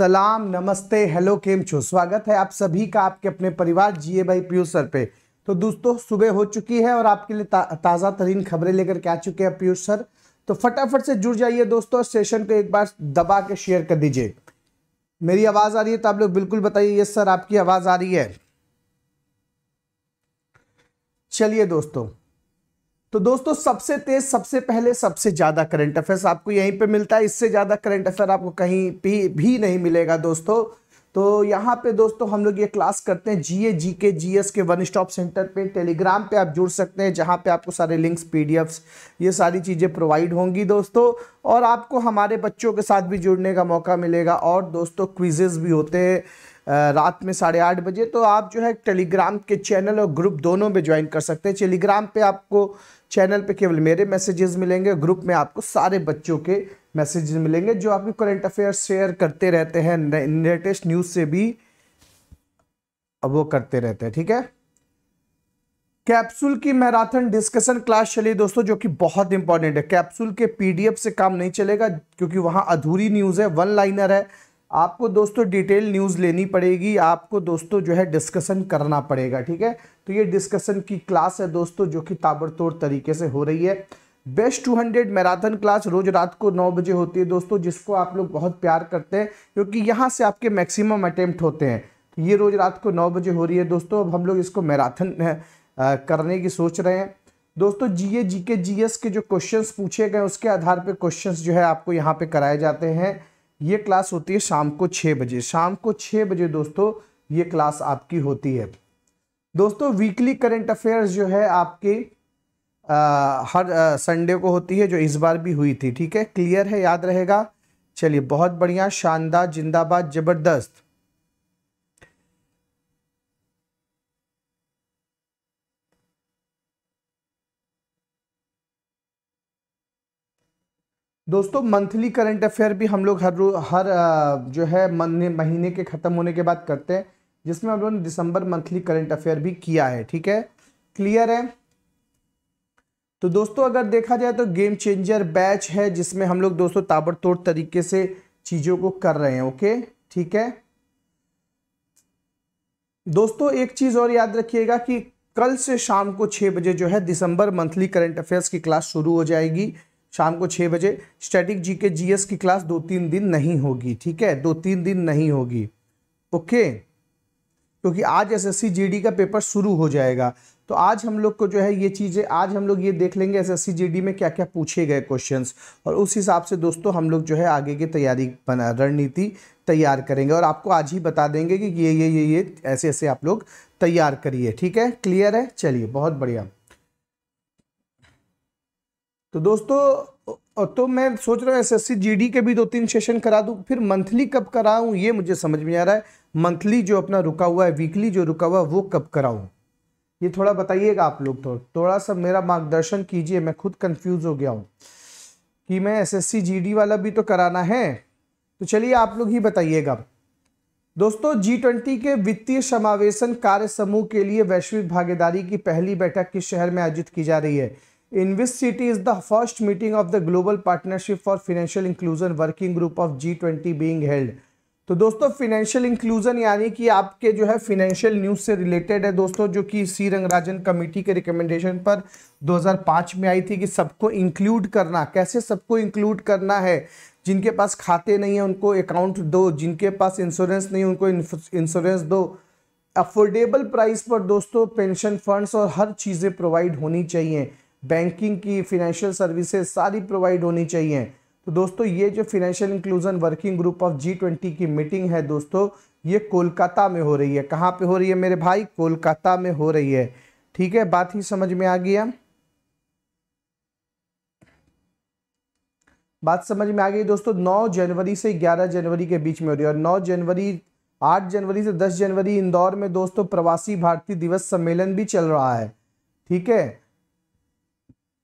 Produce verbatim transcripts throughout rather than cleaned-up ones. सलाम, नमस्ते, हेलो, केम छो। स्वागत है आप सभी का आपके अपने परिवार जीए भाई पीयूष सर पे। तो दोस्तों सुबह हो चुकी है और आपके लिए ता, ताज़ा तरीन खबरें लेकर के आ चुके हैं पीयूष सर। तो फटाफट से जुड़ जाइए दोस्तों, सेशन को एक बार दबा के शेयर कर दीजिए। मेरी आवाज़ आ रही है तो आप लोग बिल्कुल बताइए यस सर आपकी आवाज़ आ रही है। चलिए दोस्तों, तो दोस्तों सबसे तेज, सबसे पहले, सबसे ज़्यादा करंट अफेयर्स आपको यहीं पे मिलता है। इससे ज़्यादा करंट अफेयर आपको कहीं भी, भी नहीं मिलेगा दोस्तों। तो यहाँ पे दोस्तों हम लोग ये क्लास करते हैं जीए जीके जीएस के वन स्टॉप सेंटर पे। टेलीग्राम पे आप जुड़ सकते हैं जहाँ पे आपको सारे लिंक्स, पीडीएफ्स, ये सारी चीज़ें प्रोवाइड होंगी दोस्तों। और आपको हमारे बच्चों के साथ भी जुड़ने का मौका मिलेगा। और दोस्तों क्विजेज़ भी होते हैं रात में साढ़े आठ बजे। तो आप जो है टेलीग्राम के चैनल और ग्रुप दोनों में ज्वाइन कर सकते हैं। टेलीग्राम पे आपको चैनल पे केवल मेरे मैसेजेस मिलेंगे, ग्रुप में आपको सारे बच्चों के मैसेजेस मिलेंगे जो आपके करंट अफेयर्स शेयर करते रहते हैं, लेटेस्ट न्यूज़ से भी वो करते रहते हैं। ठीक है, कैप्सूल की मैराथन डिस्कशन क्लास चली दोस्तों, जो कि बहुत इंपॉर्टेंट है। कैप्सूल के पीडीएफ से काम नहीं चलेगा क्योंकि वहाँ अधूरी न्यूज़ है, वन लाइनर है। आपको दोस्तों डिटेल न्यूज़ लेनी पड़ेगी, आपको दोस्तों जो है डिस्कशन करना पड़ेगा। ठीक है, तो ये डिस्कशन की क्लास है दोस्तों जो कि ताबड़तोड़ तरीके से हो रही है। बेस्ट दो सौ मैराथन क्लास रोज़ रात को नौ बजे होती है दोस्तों, जिसको आप लोग बहुत प्यार करते हैं क्योंकि यहाँ से आपके मैक्सिमम अटैम्प्ट होते हैं। तो ये रोज़ रात को नौ बजे हो रही है दोस्तों। अब हम लोग इसको मैराथन करने की सोच रहे हैं दोस्तों। जीए जीके जीएस के जो क्वेश्चंस पूछे गए उसके आधार पर क्वेश्चंस जो है आपको यहाँ पे कराए जाते हैं। ये क्लास होती है शाम को छः बजे, शाम को छः बजे दोस्तों ये क्लास आपकी होती है। दोस्तों वीकली करंट अफेयर्स जो है आपके आ, हर आ, संडे को होती है, जो इस बार भी हुई थी। ठीक है, क्लियर है, याद रहेगा। चलिए, बहुत बढ़िया, शानदार, जिंदाबाद, जबरदस्त। दोस्तों मंथली करंट अफेयर भी हम लोग हर रो हर जो है महीने के ख़त्म होने के बाद करते हैं, जिसमें हम लोगों ने दिसंबर मंथली करंट अफेयर भी किया है। ठीक है, क्लियर है। तो दोस्तों अगर देखा जाए तो गेम चेंजर बैच है, जिसमें हम लोग दोस्तों ताबड़तोड़ तरीके से चीज़ों को कर रहे हैं। ओके, ठीक है दोस्तों। एक चीज़ और याद रखिएगा कि कल से शाम को छः बजे जो है दिसंबर मंथली करंट अफेयर्स की क्लास शुरू हो जाएगी, शाम को छः बजे। स्टैटिक जीके जीएस की क्लास दो तीन दिन नहीं होगी। ठीक है, दो तीन दिन नहीं होगी। ओके, क्योंकि आज एसएससी जीडी का पेपर शुरू हो जाएगा। तो आज हम लोग को जो है ये चीज़ें, आज हम लोग ये देख लेंगे एसएससी जीडी में क्या क्या पूछे गए क्वेश्चंस, और उस हिसाब से दोस्तों हम लोग जो है आगे की तैयारी बना रणनीति तैयार करेंगे और आपको आज ही बता देंगे कि ये ये ये ये ऐसे ऐसे आप लोग तैयार करिए। ठीक है, क्लियर है। चलिए, बहुत बढ़िया। तो दोस्तों तो मैं सोच रहा हूँ एसएससी जीडी के भी दो तीन सेशन करा दूँ, फिर मंथली कब कराऊँ ये मुझे समझ में आ रहा है। मंथली जो अपना रुका हुआ है, वीकली जो रुका हुआ है वो कब कराऊँ, ये थोड़ा बताइएगा आप लोग। थोड़ा थोड़ा सा मेरा मार्गदर्शन कीजिए, मैं खुद कंफ्यूज हो गया हूँ कि मैं एसएससी जीडी वाला भी तो कराना है। तो चलिए आप लोग ही बताइएगा दोस्तों। जी ट्वेंटी के वित्तीय समावेशन कार्य समूह के लिए वैश्विक भागीदारी की पहली बैठक किस शहर में आयोजित की जा रही है? In which city is the first meeting of the Global Partnership for Financial Inclusion Working Group of G twenty being held? तो दोस्तों फाइनेंशियल इंक्लूजन यानी कि आपके जो है फाइनेंशियल न्यूज से रिलेटेड है दोस्तों, जो कि सी रंगराजन कमेटी के रिकमेंडेशन पर दो हज़ार पाँच में आई थी कि सबको इंक्लूड करना। कैसे सबको इंक्लूड करना है? जिनके पास खाते नहीं है उनको अकाउंट दो, जिनके पास इंश्योरेंस नहीं है उनको इंश्योरेंस दो। अफोर्डेबल प्राइस पर दोस्तों पेंशन फंड्स और हर चीज़ें प्रोवाइड होनी चाहिए, बैंकिंग की, फिनेंशियल सर्विसेज सारी प्रोवाइड होनी चाहिए। तो दोस्तों ये जो financial inclusion working group of G twenty की मीटिंग है दोस्तों, ये कोलकाता में हो रही है। कहाँ पे हो रही है मेरे भाई? कोलकाता में हो रही है। ठीक है, बात ही समझ में आ गया, बात समझ में आ गई दोस्तों। नौ जनवरी से ग्यारह जनवरी के बीच में हो रही है, और नौ जनवरी आठ जनवरी से दस जनवरी इंदौर में दोस्तों प्रवासी भारतीय दिवस सम्मेलन भी चल रहा है। ठीक है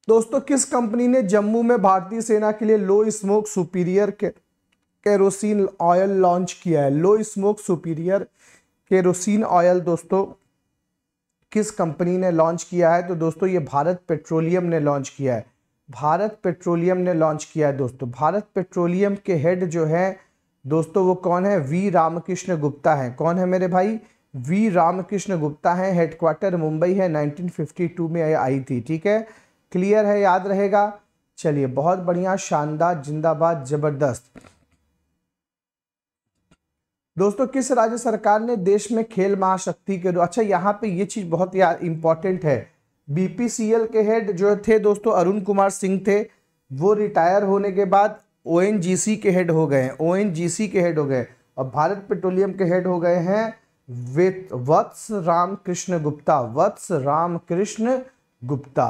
दोस्तों, किस कंपनी ने जम्मू में भारतीय सेना के लिए लो स्मोक सुपीरियर के केरोसिन ऑयल लॉन्च किया है? Low smoke superior kerosene oil दोस्तों किस कंपनी ने लॉन्च किया है? तो दोस्तों ये भारत पेट्रोलियम ने लॉन्च किया है, भारत पेट्रोलियम ने लॉन्च किया है दोस्तों। भारत पेट्रोलियम के हेड जो है दोस्तों वो कौन है? वी रामकृष्ण गुप्ता है। कौन है मेरे भाई? वी रामकृष्ण गुप्ता है। हेडक्वार्टर मुंबई है, नाइनटीन फिफ्टी टू में आई थी। ठीक है, क्लियर है, याद रहेगा। चलिए, बहुत बढ़िया, शानदार, जिंदाबाद, जबरदस्त। दोस्तों, किस राज्य सरकार ने देश में खेल महाशक्ति के, अच्छा यहाँ पे ये चीज बहुत यार इंपॉर्टेंट है, बीपीसीएल के हेड जो थे दोस्तों अरुण कुमार सिंह थे, वो रिटायर होने के बाद ओएनजीसी के हेड हो गए हैं, ओएनजीसी के हेड हो गए, और भारत पेट्रोलियम के हेड हो गए हैं वत्स रामकृष्ण गुप्ता, वत्स रामकृष्ण गुप्ता।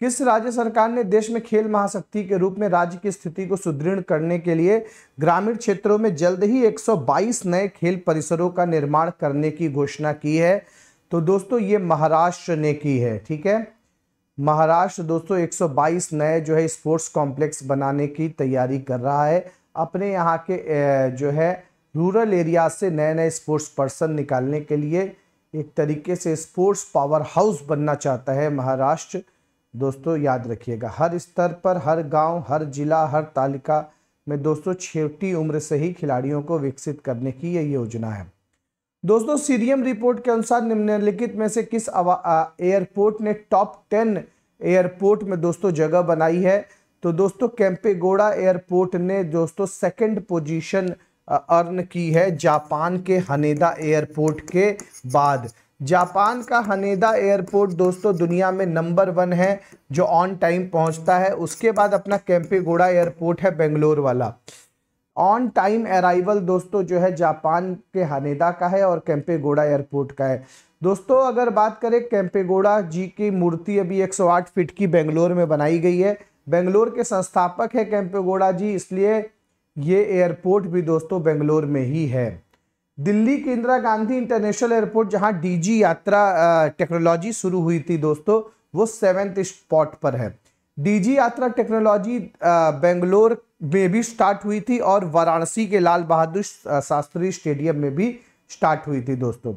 किस राज्य सरकार ने देश में खेल महाशक्ति के रूप में राज्य की स्थिति को सुदृढ़ करने के लिए ग्रामीण क्षेत्रों में जल्द ही एक सौ बाईस नए खेल परिसरों का निर्माण करने की घोषणा की है? तो दोस्तों ये महाराष्ट्र ने की है। ठीक है, महाराष्ट्र दोस्तों एक सौ बाईस नए जो है स्पोर्ट्स कॉम्प्लेक्स बनाने की तैयारी कर रहा है, अपने यहाँ के जो है रूरल एरिया से नए नए स्पोर्ट्स पर्सन निकालने के लिए एक तरीके से स्पोर्ट्स पावर हाउस बनना चाहता है महाराष्ट्र। दोस्तों याद रखिएगा, हर स्तर पर, हर गांव, हर जिला, हर तालुका में दोस्तों छोटी उम्र से ही खिलाड़ियों को विकसित करने की ये योजना है। दोस्तों सीरियम रिपोर्ट के अनुसार निम्नलिखित में से किस एयरपोर्ट ने टॉप टेन एयरपोर्ट में दोस्तों जगह बनाई है? तो दोस्तों कैंपेगोड़ा एयरपोर्ट ने दोस्तों सेकेंड पोजीशन अर्न की है जापान के हनेदा एयरपोर्ट के बाद। जापान का हनेदा एयरपोर्ट दोस्तों दुनिया में नंबर वन है जो ऑन टाइम पहुंचता है, उसके बाद अपना कैंपेगोड़ा एयरपोर्ट है बेंगलोर वाला। ऑन टाइम अराइवल दोस्तों जो है जापान के हनेदा का है और कैंपेगोड़ा एयरपोर्ट का है। दोस्तों अगर बात करें कैंपेगोड़ा जी की मूर्ति अभी एक सौ आठ फीट की बेंगलोर में बनाई गई है, बेंगलोर के संस्थापक है कैंपेगोड़ा जी, इसलिए ये एयरपोर्ट भी दोस्तों बेंगलोर में ही है। दिल्ली के इंदिरा गांधी इंटरनेशनल एयरपोर्ट जहां डीजी यात्रा टेक्नोलॉजी शुरू हुई थी दोस्तों, वो सेवेंथ स्पॉट पर है। डीजी यात्रा टेक्नोलॉजी बेंगलोर में भी स्टार्ट हुई थी और वाराणसी के लाल बहादुर शास्त्री स्टेडियम में भी स्टार्ट हुई थी दोस्तों।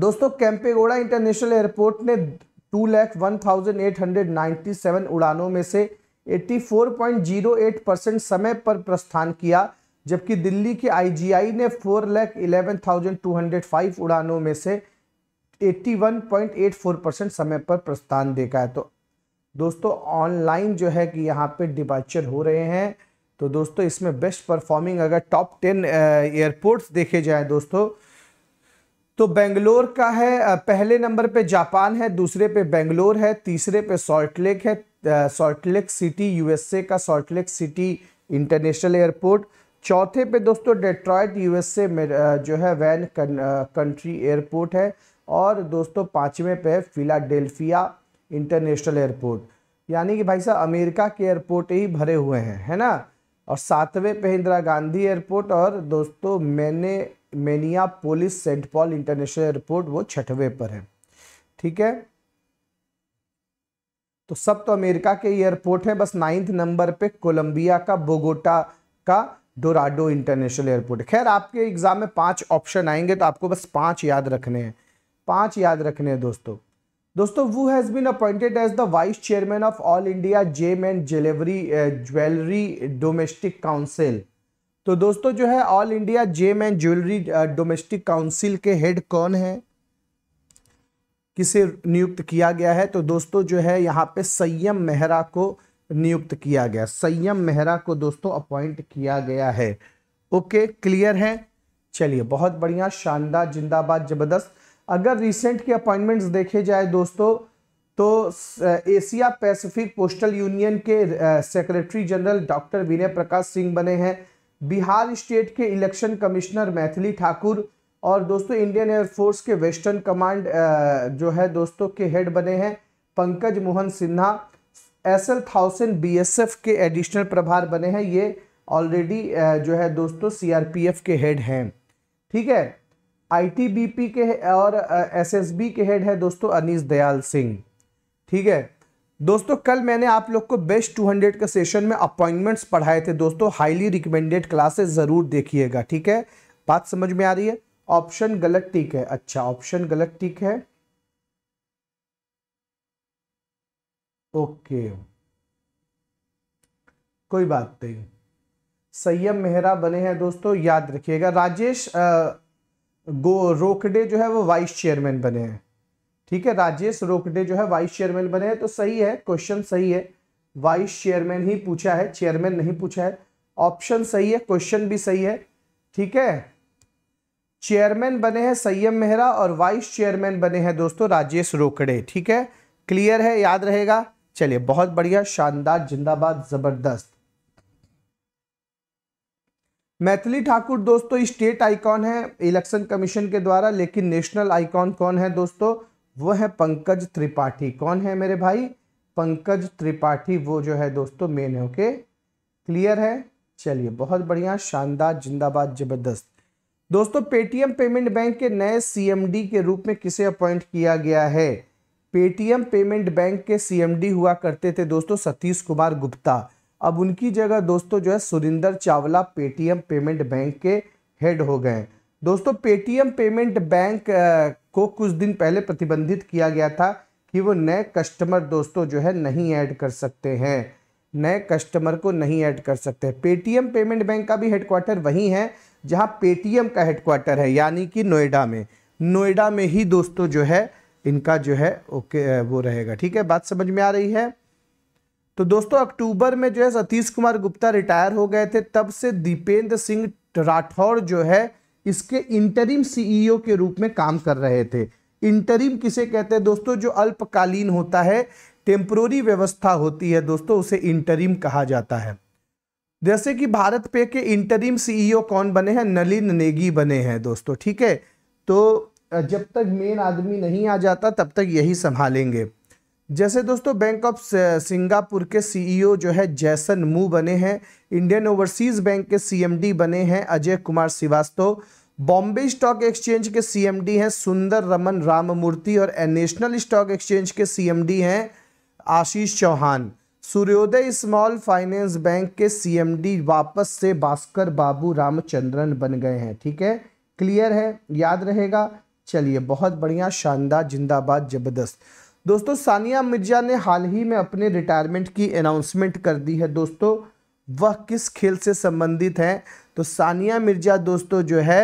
दोस्तों कैंपेगोड़ा इंटरनेशनल एयरपोर्ट ने two lakh one thousand eight hundred ninety seven उड़ानों में से चौरासी पॉइंट शून्य आठ परसेंट समय पर प्रस्थान किया, जबकि दिल्ली के आईजीआई ने four lakh eleven thousand two hundred five उड़ानों में से इक्यासी पॉइंट चौरासी परसेंट समय पर प्रस्थान देखा है। तो दोस्तों ऑनलाइन जो है कि यहाँ पे डिपार्चर हो रहे हैं, तो दोस्तों इसमें बेस्ट परफॉर्मिंग अगर टॉप टेन एयरपोर्ट्स देखे जाए दोस्तों तो बेंगलोर का है, पहले नंबर पे जापान है, दूसरे पे बेंगलोर है, तीसरे पे सॉल्ट लेक है, सॉल्ट लेक सिटी यूएसए का Salt Lake City international airport, चौथे पे दोस्तों डेट्रॉयट यूएसए में जो है वैन कंट्री एयरपोर्ट है, और दोस्तों पाँचवें पे है फिलाडेल्फिया इंटरनेशनल एयरपोर्ट। यानी कि भाई साहब अमेरिका के एयरपोर्ट ही भरे हुए हैं, है ना। और सातवें पे इंदिरा गांधी एयरपोर्ट, और दोस्तों मैंने Minneapolis Saint Paul international airport वो छठवें पर है। ठीक है, तो सब तो अमेरिका के एयरपोर्ट हैं, बस नाइन्थ नंबर पे कोलंबिया का बोगोटा का डोराडो इंटरनेशनल एयरपोर्ट। खैर आपके एग्जाम में पांच ऑप्शन आएंगे तो आपको बस पांच याद रखने हैं, पांच याद रखने हैं दोस्तों। दोस्तों वो has been appointed as the vice chairman of all India gem and jewellery jewellery domestic council. तो दोस्तों जो है all India gem and jewellery domestic council के हेड कौन है, किसे नियुक्त किया गया है? तो दोस्तों जो है यहाँ पे संयम मेहरा को नियुक्त किया गया, संयम मेहरा को दोस्तों अपॉइंट किया गया है। ओके, क्लियर है। चलिए, बहुत बढ़िया, शानदार, जिंदाबाद, जबरदस्त। अगर रिसेंट के अपॉइंटमेंट्स देखे जाए दोस्तों तो एशिया पैसिफिक पोस्टल यूनियन के secretary general doctor Vinay Prakash Singh बने हैं, बिहार स्टेट के इलेक्शन कमिश्नर मैथिली ठाकुर, और दोस्तों इंडियन एयरफोर्स के वेस्टर्न कमांड जो है दोस्तों के हेड बने हैं Pankaj Mohan Sinha, S L Thaosen B S F के एडिशनल प्रभार बने हैं, ये ऑलरेडी जो है दोस्तों सीआरपीएफ के हेड हैं। ठीक है, आईटीबीपी के और एसएसबी के हेड है दोस्तों अनीश दयाल सिंह। ठीक है दोस्तों, कल मैंने आप लोग को बेस्ट टू हंड्रेड के सेशन में अपॉइंटमेंट्स पढ़ाए थे दोस्तों, हाईली रिकमेंडेड क्लासेस ज़रूर देखिएगा। ठीक है, बात समझ में आ रही है? ऑप्शन गलत ठीक है, अच्छा ऑप्शन गलत ठीक है, ओके कोई बात नहीं। संयम मेहरा बने हैं दोस्तों, याद रखिएगा। राजेश गो रोकड़े जो है वो वाइस चेयरमैन बने हैं, ठीक है, राजेश रोकड़े जो है वाइस चेयरमैन बने हैं। तो सही है, क्वेश्चन सही है, वाइस चेयरमैन ही पूछा है, चेयरमैन नहीं पूछा है, ऑप्शन सही है, क्वेश्चन भी सही है, ठीक है। चेयरमैन बने हैं संयम मेहरा और वाइस चेयरमैन बने हैं दोस्तों राजेश रोकड़े, ठीक है, क्लियर है, याद रहेगा। चलिए, बहुत बढ़िया, शानदार, जिंदाबाद, जबरदस्त। मैथिली ठाकुर दोस्तों स्टेट आइकॉन है इलेक्शन कमीशन के द्वारा, लेकिन नेशनल आइकॉन कौन है दोस्तों? वो है पंकज त्रिपाठी। कौन है मेरे भाई? पंकज त्रिपाठी, वो जो है दोस्तों मेन है, ओके, क्लियर है। चलिए, बहुत बढ़िया, शानदार, जिंदाबाद, जबरदस्त। दोस्तों पेटीएम पेमेंट बैंक के नए सीएमडी के रूप में किसे अपॉइंट किया गया है? पेटीएम पेमेंट बैंक के सीएमडी हुआ करते थे दोस्तों सतीश कुमार गुप्ता, अब उनकी जगह दोस्तों जो है Surender Chawla Paytm payment bank के हेड हो गए। दोस्तों पेटीएम पेमेंट बैंक को कुछ दिन पहले प्रतिबंधित किया गया था कि वो नए कस्टमर दोस्तों जो है नहीं ऐड कर सकते हैं, नए कस्टमर को नहीं ऐड कर सकते हैं। पेटीएम पेमेंट बैंक का भी हेडक्वार्टर वहीं है जहां पेटीएम का हेडक्वार्टर है, यानी कि नोएडा में, नोएडा में ही दोस्तों जो है इनका जो है ओके वो रहेगा, ठीक है, बात समझ में आ रही है। तो दोस्तों अक्टूबर में जो है सतीश कुमार गुप्ता रिटायर हो गए थे, तब से दीपेंद्र सिंह राठौर जो है इसके इंटरिम सीईओ के रूप में काम कर रहे थे। इंटरिम किसे कहते हैं दोस्तों? जो अल्पकालीन होता है, टेम्पररी व्यवस्था होती है दोस्तों, उसे इंटरिम कहा जाता है। जैसे कि भारत पे के इंटरिम सीईओ कौन बने हैं? नलिन नेगी बने हैं दोस्तों, ठीक है। तो जब तक मेन आदमी नहीं आ जाता तब तक यही संभालेंगे। जैसे दोस्तों बैंक ऑफ सिंगापुर के सीईओ जो है जैसन मू बने हैं, इंडियन ओवरसीज बैंक के सीएमडी बने हैं अजय कुमार श्रीवास्तव, बॉम्बे स्टॉक एक्सचेंज के सीएमडी हैं सुंदर रमन राममूर्ति और नेशनल स्टॉक एक्सचेंज के सीएमडी हैं Ashish Chauhan. Suryoday small finance bank के सीएमडी वापस से भास्कर बाबू रामचंद्रन बन गए हैं, ठीक है, क्लियर है, याद रहेगा। चलिए, बहुत बढ़िया, शानदार, जिंदाबाद, जबरदस्त। दोस्तों सानिया मिर्जा ने हाल ही में अपने रिटायरमेंट की अनाउंसमेंट कर दी है दोस्तों, वह किस खेल से संबंधित हैं? तो सानिया मिर्जा दोस्तों जो है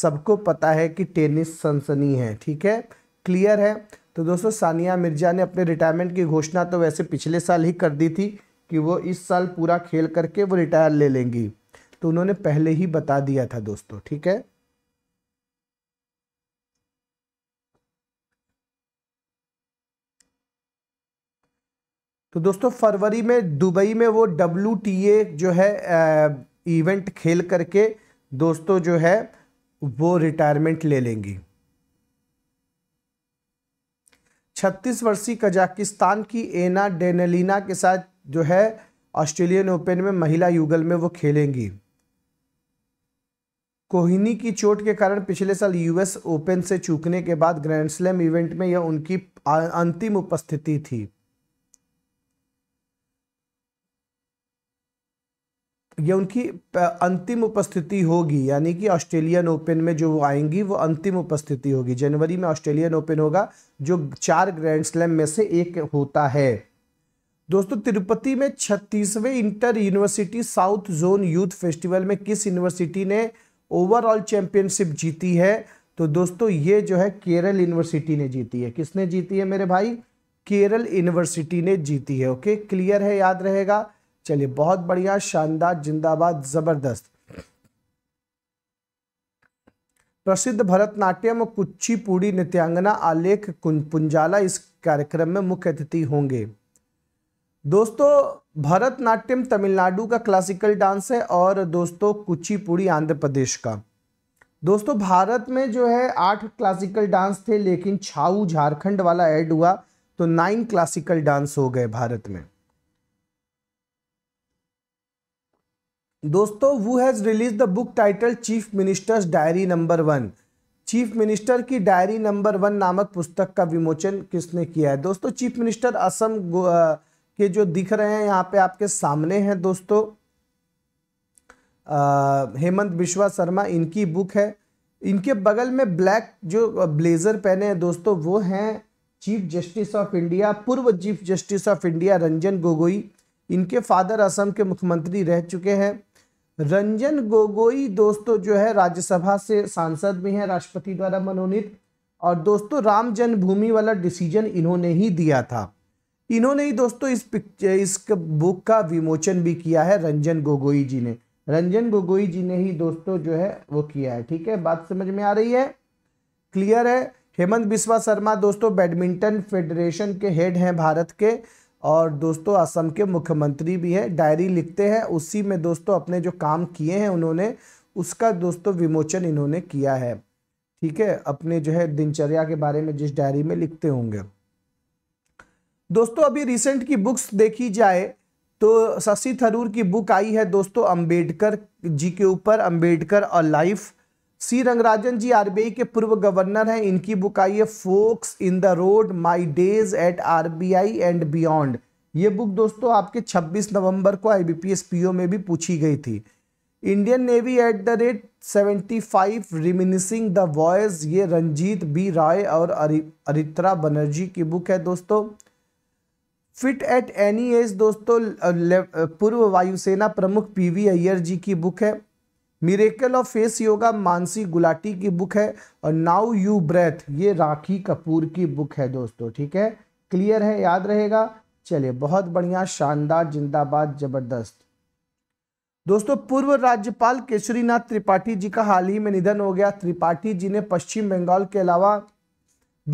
सबको पता है कि टेनिस सनसनी है, ठीक है, क्लियर है। तो दोस्तों सानिया मिर्जा ने अपने रिटायरमेंट की घोषणा तो वैसे पिछले साल ही कर दी थी कि वो इस साल पूरा खेल करके वो रिटायर ले लेंगी, तो उन्होंने पहले ही बता दिया था दोस्तों, ठीक है। तो दोस्तों फरवरी में दुबई में वो डब्ल्यू टी ए जो है आ, इवेंट खेल करके दोस्तों जो है वो रिटायरमेंट ले लेंगी। छत्तीस वर्षीय कजाकिस्तान की एना डेनेलिना के साथ जो है ऑस्ट्रेलियन ओपन में महिला युगल में वो खेलेंगी। कोहिनी की चोट के कारण पिछले साल यूएस ओपन से चूकने के बाद ग्रैंड स्लैम इवेंट में यह उनकी अंतिम उपस्थिति थी, यह उनकी अंतिम उपस्थिति होगी, यानी कि ऑस्ट्रेलियन ओपन में जो वो आएंगी वो अंतिम उपस्थिति होगी। जनवरी में ऑस्ट्रेलियन ओपन होगा जो चार ग्रैंड स्लैम में से एक होता है। दोस्तों तिरुपति में छत्तीसवें inter university south zone youth festival में किस यूनिवर्सिटी ने ओवरऑल चैंपियनशिप जीती है? तो दोस्तों ये जो है केरल यूनिवर्सिटी ने जीती है। किसने जीती है मेरे भाई? केरल यूनिवर्सिटी ने जीती है, ओके, क्लियर है, याद रहेगा। चलिए, बहुत बढ़िया, शानदार, जिंदाबाद, जबरदस्त। प्रसिद्ध भरतनाट्यम और कुचिपुड़ी नृत्यांगना आलेख पुंजाला इस कार्यक्रम में मुख्य अतिथि होंगे। दोस्तों भरतनाट्यम तमिलनाडु का क्लासिकल डांस है और दोस्तों कुचिपुड़ी आंध्र प्रदेश का। दोस्तों भारत में जो है आठ क्लासिकल डांस थे, लेकिन छाऊ झारखंड वाला ऐड हुआ तो नाइन क्लासिकल डांस हो गए भारत में। दोस्तों वो has release the book title chief minister's diary number one. Chief minister की डायरी नंबर वन नामक पुस्तक का विमोचन किसने किया है? दोस्तों चीफ मिनिस्टर असम के जो दिख रहे हैं यहाँ पे आपके सामने हैं दोस्तों, हिमंत बिस्वा शर्मा, इनकी बुक है। इनके बगल में ब्लैक जो ब्लेजर पहने हैं दोस्तों वो हैं चीफ जस्टिस ऑफ इंडिया, पूर्व chief justice of India Ranjan Gogoi. इनके फादर असम के मुख्यमंत्री रह चुके हैं। रंजन गोगोई दोस्तों जो है राज्यसभा से सांसद भी हैं, राष्ट्रपति द्वारा मनोनीत। और दोस्तों राम जन्मभूमि वाला डिसीजन इन्होंने ही दिया था, इन्होंने ही दोस्तों इस पिक्चर इस बुक का विमोचन भी किया है रंजन गोगोई जी ने, रंजन गोगोई जी ने ही दोस्तों जो है वो किया है। ठीक है, बात समझ में आ रही है, क्लियर है। हिमंत बिस्वा शर्मा दोस्तों बैडमिंटन फेडरेशन के हेड हैं भारत के, और दोस्तों असम के मुख्यमंत्री भी हैं। डायरी लिखते हैं, उसी में दोस्तों अपने जो काम किए हैं उन्होंने उसका दोस्तों विमोचन इन्होंने किया है। ठीक है, अपने जो है दिनचर्या के बारे में जिस डायरी में लिखते होंगे। दोस्तों अभी रिसेंट की बुक्स देखी जाए तो शशि थरूर की बुक आई है दोस्तों अंबेडकर जी के ऊपर, अंबेडकर और life. C Rangarajan ji RBI के पूर्व गवर्नर हैं, इनकी बुक आई है forks in the road, my days at RBI and beyond. ये बुक दोस्तों आपके छब्बीस नवंबर को आईबीपीएस पीओ में भी पूछी गई थी। Indian navy at the rate seventy five reminiscing the voyage, ये रंजीत बी राय और अरित्रा बनर्जी की बुक है दोस्तों। फिट एट एनी एज दोस्तों पूर्व वायुसेना प्रमुख पी वी अय्यर जी की बुक है। Miracle of face yoga Mansi Gulati की बुक है। और नाउ यू ब्रेथ ये राखी कपूर की बुक है दोस्तों। ठीक है, क्लियर है, याद रहेगा। चलिए, बहुत बढ़िया, शानदार, जिंदाबाद, जबरदस्त। दोस्तों पूर्व राज्यपाल केशरीनाथ त्रिपाठी जी का हाल ही में निधन हो गया। त्रिपाठी जी ने पश्चिम बंगाल के अलावा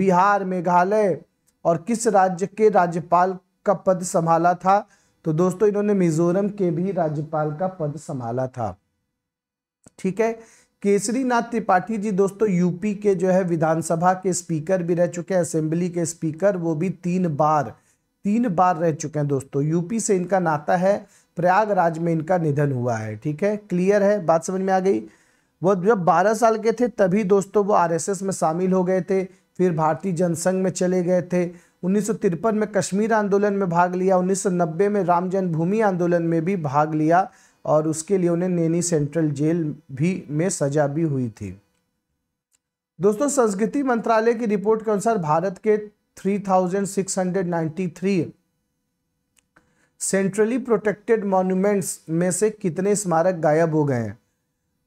बिहार, मेघालय और किस राज्य के राज्यपाल का पद संभाला था? तो दोस्तों इन्होंने मिजोरम के भी राज्यपाल का पद संभाला था। ठीक है, केसरीनाथ त्रिपाठी जी दोस्तों यूपी के जो है विधानसभा के स्पीकर भी रह चुके हैं, असेंबली के स्पीकर, वो भी तीन बार तीन बार रह चुके हैं दोस्तों। यूपी से इनका नाता है, प्रयागराज में इनका निधन हुआ है। ठीक है, क्लियर है, बात समझ में आ गई। वो जब बारह साल के थे तभी दोस्तों वो आरएसएस में शामिल हो गए थे, फिर भारतीय जनसंघ में चले गए थे। उन्नीस सौ तिरपन में कश्मीर आंदोलन में भाग लिया। उन्नीस सौ नब्बे में राम जन्मभूमि आंदोलन में भी भाग लिया और उसके लिए उन्हें नैनी सेंट्रल जेल भी में सजा भी हुई थी। दोस्तों संस्कृति मंत्रालय की रिपोर्ट के अनुसार भारत के three thousand six hundred ninety three centrally protected monuments में से कितने स्मारक गायब हो गए हैं?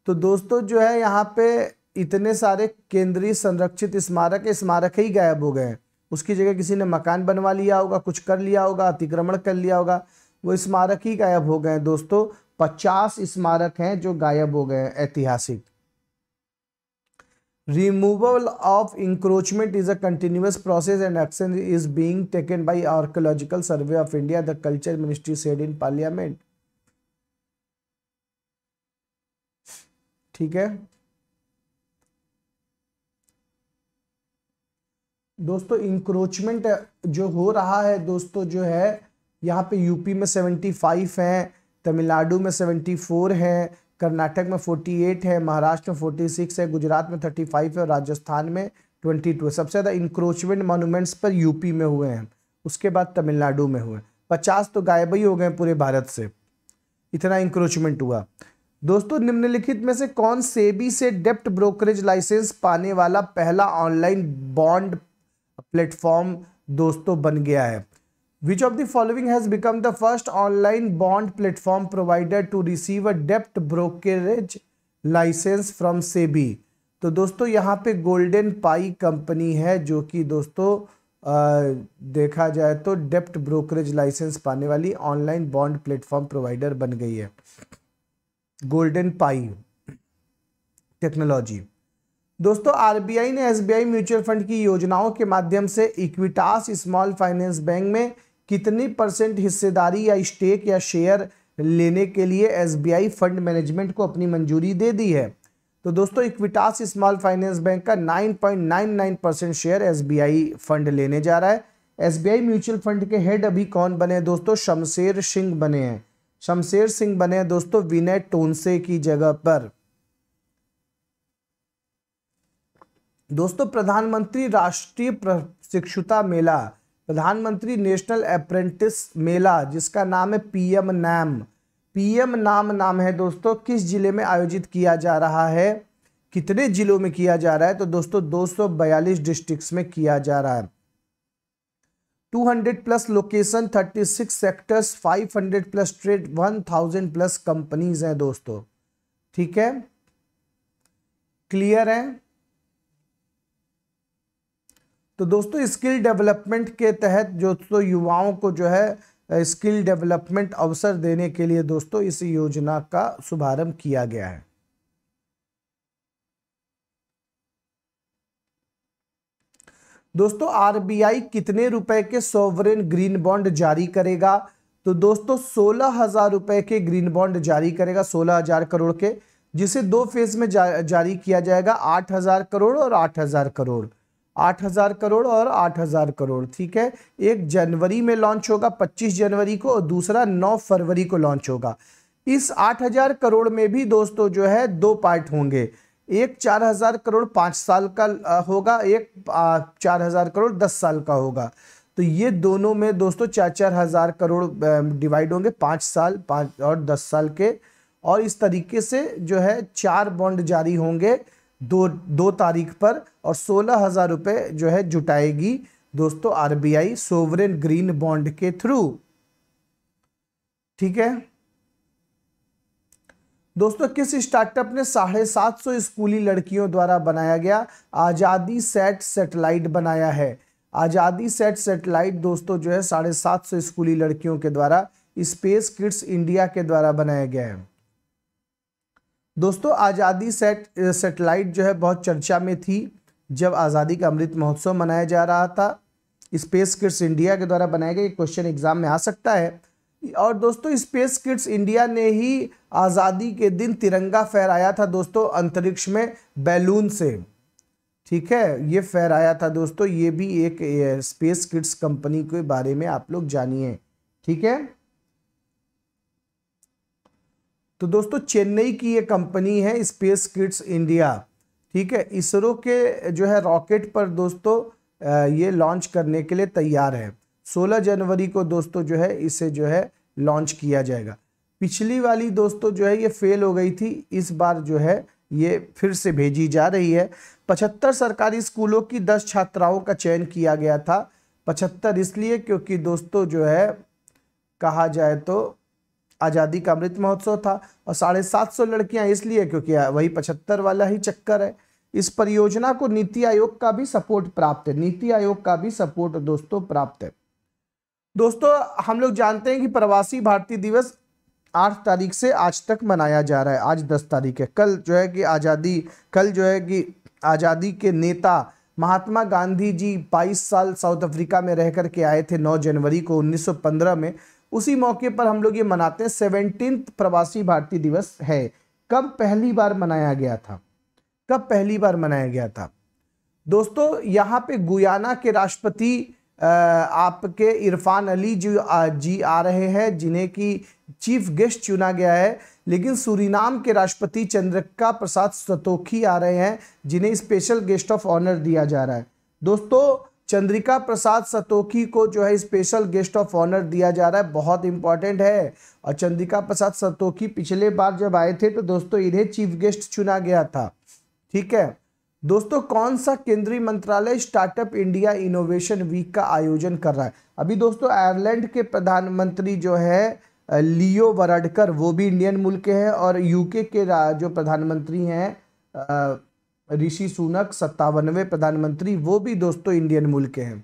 तो दोस्तों जो है यहाँ पे इतने सारे केंद्रीय संरक्षित स्मारक स्मारक ही गायब हो गए हैं। उसकी जगह किसी ने मकान बनवा लिया होगा, कुछ कर लिया होगा, अतिक्रमण कर लिया होगा, वो स्मारक ही गायब हो गए हैं दोस्तों। पचास स्मारक हैं जो गायब हो गए हैं ऐतिहासिक। Removal of encroachment is a continuous process and action is being taken by archaeological survey of India, the culture ministry said in parliament. ठीक है दोस्तों, इंक्रोचमेंट जो हो रहा है दोस्तों जो है यहाँ पे यूपी में पचहत्तर हैं, तमिलनाडु में चौहत्तर है, कर्नाटक में अड़तालीस है, महाराष्ट्र में छियालीस है, गुजरात में पैंतीस है और राजस्थान में बाईस। सबसे ज़्यादा इंक्रोचमेंट मॉन्यूमेंट्स पर यूपी में हुए हैं, उसके बाद तमिलनाडु में हुए। पचास तो गायब ही हो गए पूरे भारत से, इतना इंक्रोचमेंट हुआ। दोस्तों निम्नलिखित में से कौन सेबी से डेप्ट ब्रोकरेज लाइसेंस पाने वाला पहला ऑनलाइन बॉन्ड प्लेटफॉर्म दोस्तों बन गया है? Which of the following has become the first online bond platform provider to receive a debt brokerage license from SEBI? तो दोस्तों यहाँ पे गोल्डन पाई कंपनी है जो कि दोस्तों आ, देखा जाए तो डेप्ट ब्रोकरेज लाइसेंस पाने वाली ऑनलाइन बॉन्ड प्लेटफॉर्म प्रोवाइडर बन गई है, गोल्डन पाई टेक्नोलॉजी। दोस्तों आरबीआई ने एसबीआई म्यूचुअल फंड की योजनाओं के माध्यम से इक्विटास स्मॉल फाइनेंस बैंक में कितनी परसेंट हिस्सेदारी या स्टेक या शेयर लेने के लिए एसबीआई फंड मैनेजमेंट को अपनी मंजूरी दे दी है? तो दोस्तों इक्विटास स्मॉल फाइनेंस बैंक का नौ पॉइंट नौ नौ परसेंट शेयर एसबीआई फंड लेने जा रहा है। एसबीआई म्यूचुअल फंड के हेड अभी कौन बने दोस्तों? शमशेर सिंह बने हैं, शमशेर सिंह बने हैं दोस्तों विनय टोनसे की जगह पर। दोस्तों प्रधानमंत्री राष्ट्रीय प्रशिक्षुता मेला, प्रधानमंत्री नेशनल अप्रेंटिस मेला, जिसका नाम है पीएम नाम, पीएम नाम नाम है दोस्तों, किस जिले में आयोजित किया जा रहा है? कितने जिलों में किया जा रहा है? तो दोस्तों दो सौ बयालीस डिस्ट्रिक्ट्स में किया जा रहा है। Two hundred plus location, thirty six sectors, five hundred plus trade, one thousand plus companies हैं दोस्तों। ठीक है, क्लियर है? तो दोस्तों स्किल डेवलपमेंट के तहत जो तो युवाओं को जो है स्किल डेवलपमेंट अवसर देने के लिए दोस्तों इस योजना का शुभारंभ किया गया है। दोस्तों आरबीआई कितने रुपए के सॉवरेन ग्रीन बॉन्ड जारी करेगा? तो दोस्तों सोलह हजार रुपए के ग्रीन बॉन्ड जारी करेगा, सोलह हजार करोड़ के, जिसे दो फेज में जा, जारी किया जाएगा, आठ हजार करोड़ और आठ हजार करोड़ आठ हजार करोड़ और आठ हजार करोड़। ठीक है, एक जनवरी में लॉन्च होगा, पच्चीस जनवरी को, और दूसरा नौ फरवरी को लॉन्च होगा। इस आठ हजार करोड़ में भी दोस्तों जो है दो पार्ट होंगे, एक चार हजार करोड़ पाँच साल का होगा, एक चार हजार करोड़ दस साल का होगा। तो ये दोनों में दोस्तों चार चार हजार करोड़ डिवाइड होंगे, पाँच साल पाँच और दस साल के, और इस तरीके से जो है चार बॉन्ड जारी होंगे दो दो तारीख पर, और सोलह हजार रुपये जो है जुटाएगी दोस्तों आरबीआई सोवरेन ग्रीन बॉन्ड के थ्रू। ठीक है दोस्तों, किस स्टार्टअप ने साढ़े सात सौ स्कूली लड़कियों द्वारा बनाया गया आज़ादी सेट सैटेलाइट बनाया है? आज़ादी सेट सैटेलाइट दोस्तों जो है साढ़े सात सौ स्कूली लड़कियों के द्वारा स्पेस किड्स इंडिया के द्वारा बनाया गया है। दोस्तों आज़ादी सेट सैटेलाइट जो है बहुत चर्चा में थी जब आज़ादी का अमृत महोत्सव मनाया जा रहा था। स्पेस किड्स इंडिया के द्वारा बनाया गया, क्वेश्चन एग्जाम में आ सकता है। और दोस्तों स्पेस किड्स इंडिया ने ही आज़ादी के दिन तिरंगा फहराया था दोस्तों अंतरिक्ष में बैलून से। ठीक है, ये फहराया था दोस्तों, ये भी एक स्पेस किड्स कंपनी के बारे में आप लोग जानिए। ठीक है, तो दोस्तों चेन्नई की ये कंपनी है स्पेस किड्स इंडिया। ठीक है, इसरो के जो है रॉकेट पर दोस्तों ये लॉन्च करने के लिए तैयार है। सोलह जनवरी को दोस्तों जो है इसे जो है लॉन्च किया जाएगा। पिछली वाली दोस्तों जो है ये फेल हो गई थी, इस बार जो है ये फिर से भेजी जा रही है। पचहत्तर सरकारी स्कूलों की दस छात्राओं का चयन किया गया था। पचहत्तर इसलिए क्योंकि दोस्तों जो है कहा जाए तो आज़ादी का अमृत महोत्सव था, और साढ़े सात सौ लड़कियाँ इसलिए क्योंकि वही पचहत्तर वाला ही चक्कर है। इस परियोजना को नीति आयोग का भी सपोर्ट प्राप्त है, नीति आयोग का भी सपोर्ट दोस्तों प्राप्त है। दोस्तों हम लोग जानते हैं कि प्रवासी भारतीय दिवस आठ तारीख से आज तक मनाया जा रहा है। आज दस तारीख है, कल जो है कि आज़ादी कल जो है कि आज़ादी के नेता महात्मा गांधी जी बाईस साल साउथ अफ्रीका में रह कर के आए थे नौ जनवरी को उन्नीस सौ पंद्रह में। उसी मौके पर हम लोग ये मनाते हैं, सेवनटीन्थ प्रवासी भारतीय दिवस है। कब पहली बार मनाया गया था? कब पहली बार मनाया गया था दोस्तों? यहाँ पे गुयाना के राष्ट्रपति आपके इरफान अली जो जी आ रहे हैं, जिन्हें कि चीफ गेस्ट चुना गया है। लेकिन सूरीनाम के राष्ट्रपति चंद्रिकाप्रसाद संतोखी आ रहे हैं, जिन्हें स्पेशल गेस्ट ऑफ ऑनर दिया जा रहा है। दोस्तों चंद्रिकाप्रसाद संतोखी को जो है स्पेशल गेस्ट ऑफ ऑनर दिया जा रहा है, बहुत इंपॉर्टेंट है। और चंद्रिकाप्रसाद संतोखी पिछले बार जब आए थे तो दोस्तों इन्हें चीफ गेस्ट चुना गया था। ठीक है दोस्तों, कौन सा केंद्रीय मंत्रालय स्टार्टअप इंडिया इनोवेशन वीक का आयोजन कर रहा है? अभी दोस्तों आयरलैंड के प्रधानमंत्री जो है लियो वराडकर, वो भी इंडियन मूल के हैं, और यूके के जो प्रधानमंत्री हैं ऋषि सुनक, सत्तावनवें प्रधानमंत्री, वो भी दोस्तों इंडियन मूल के हैं।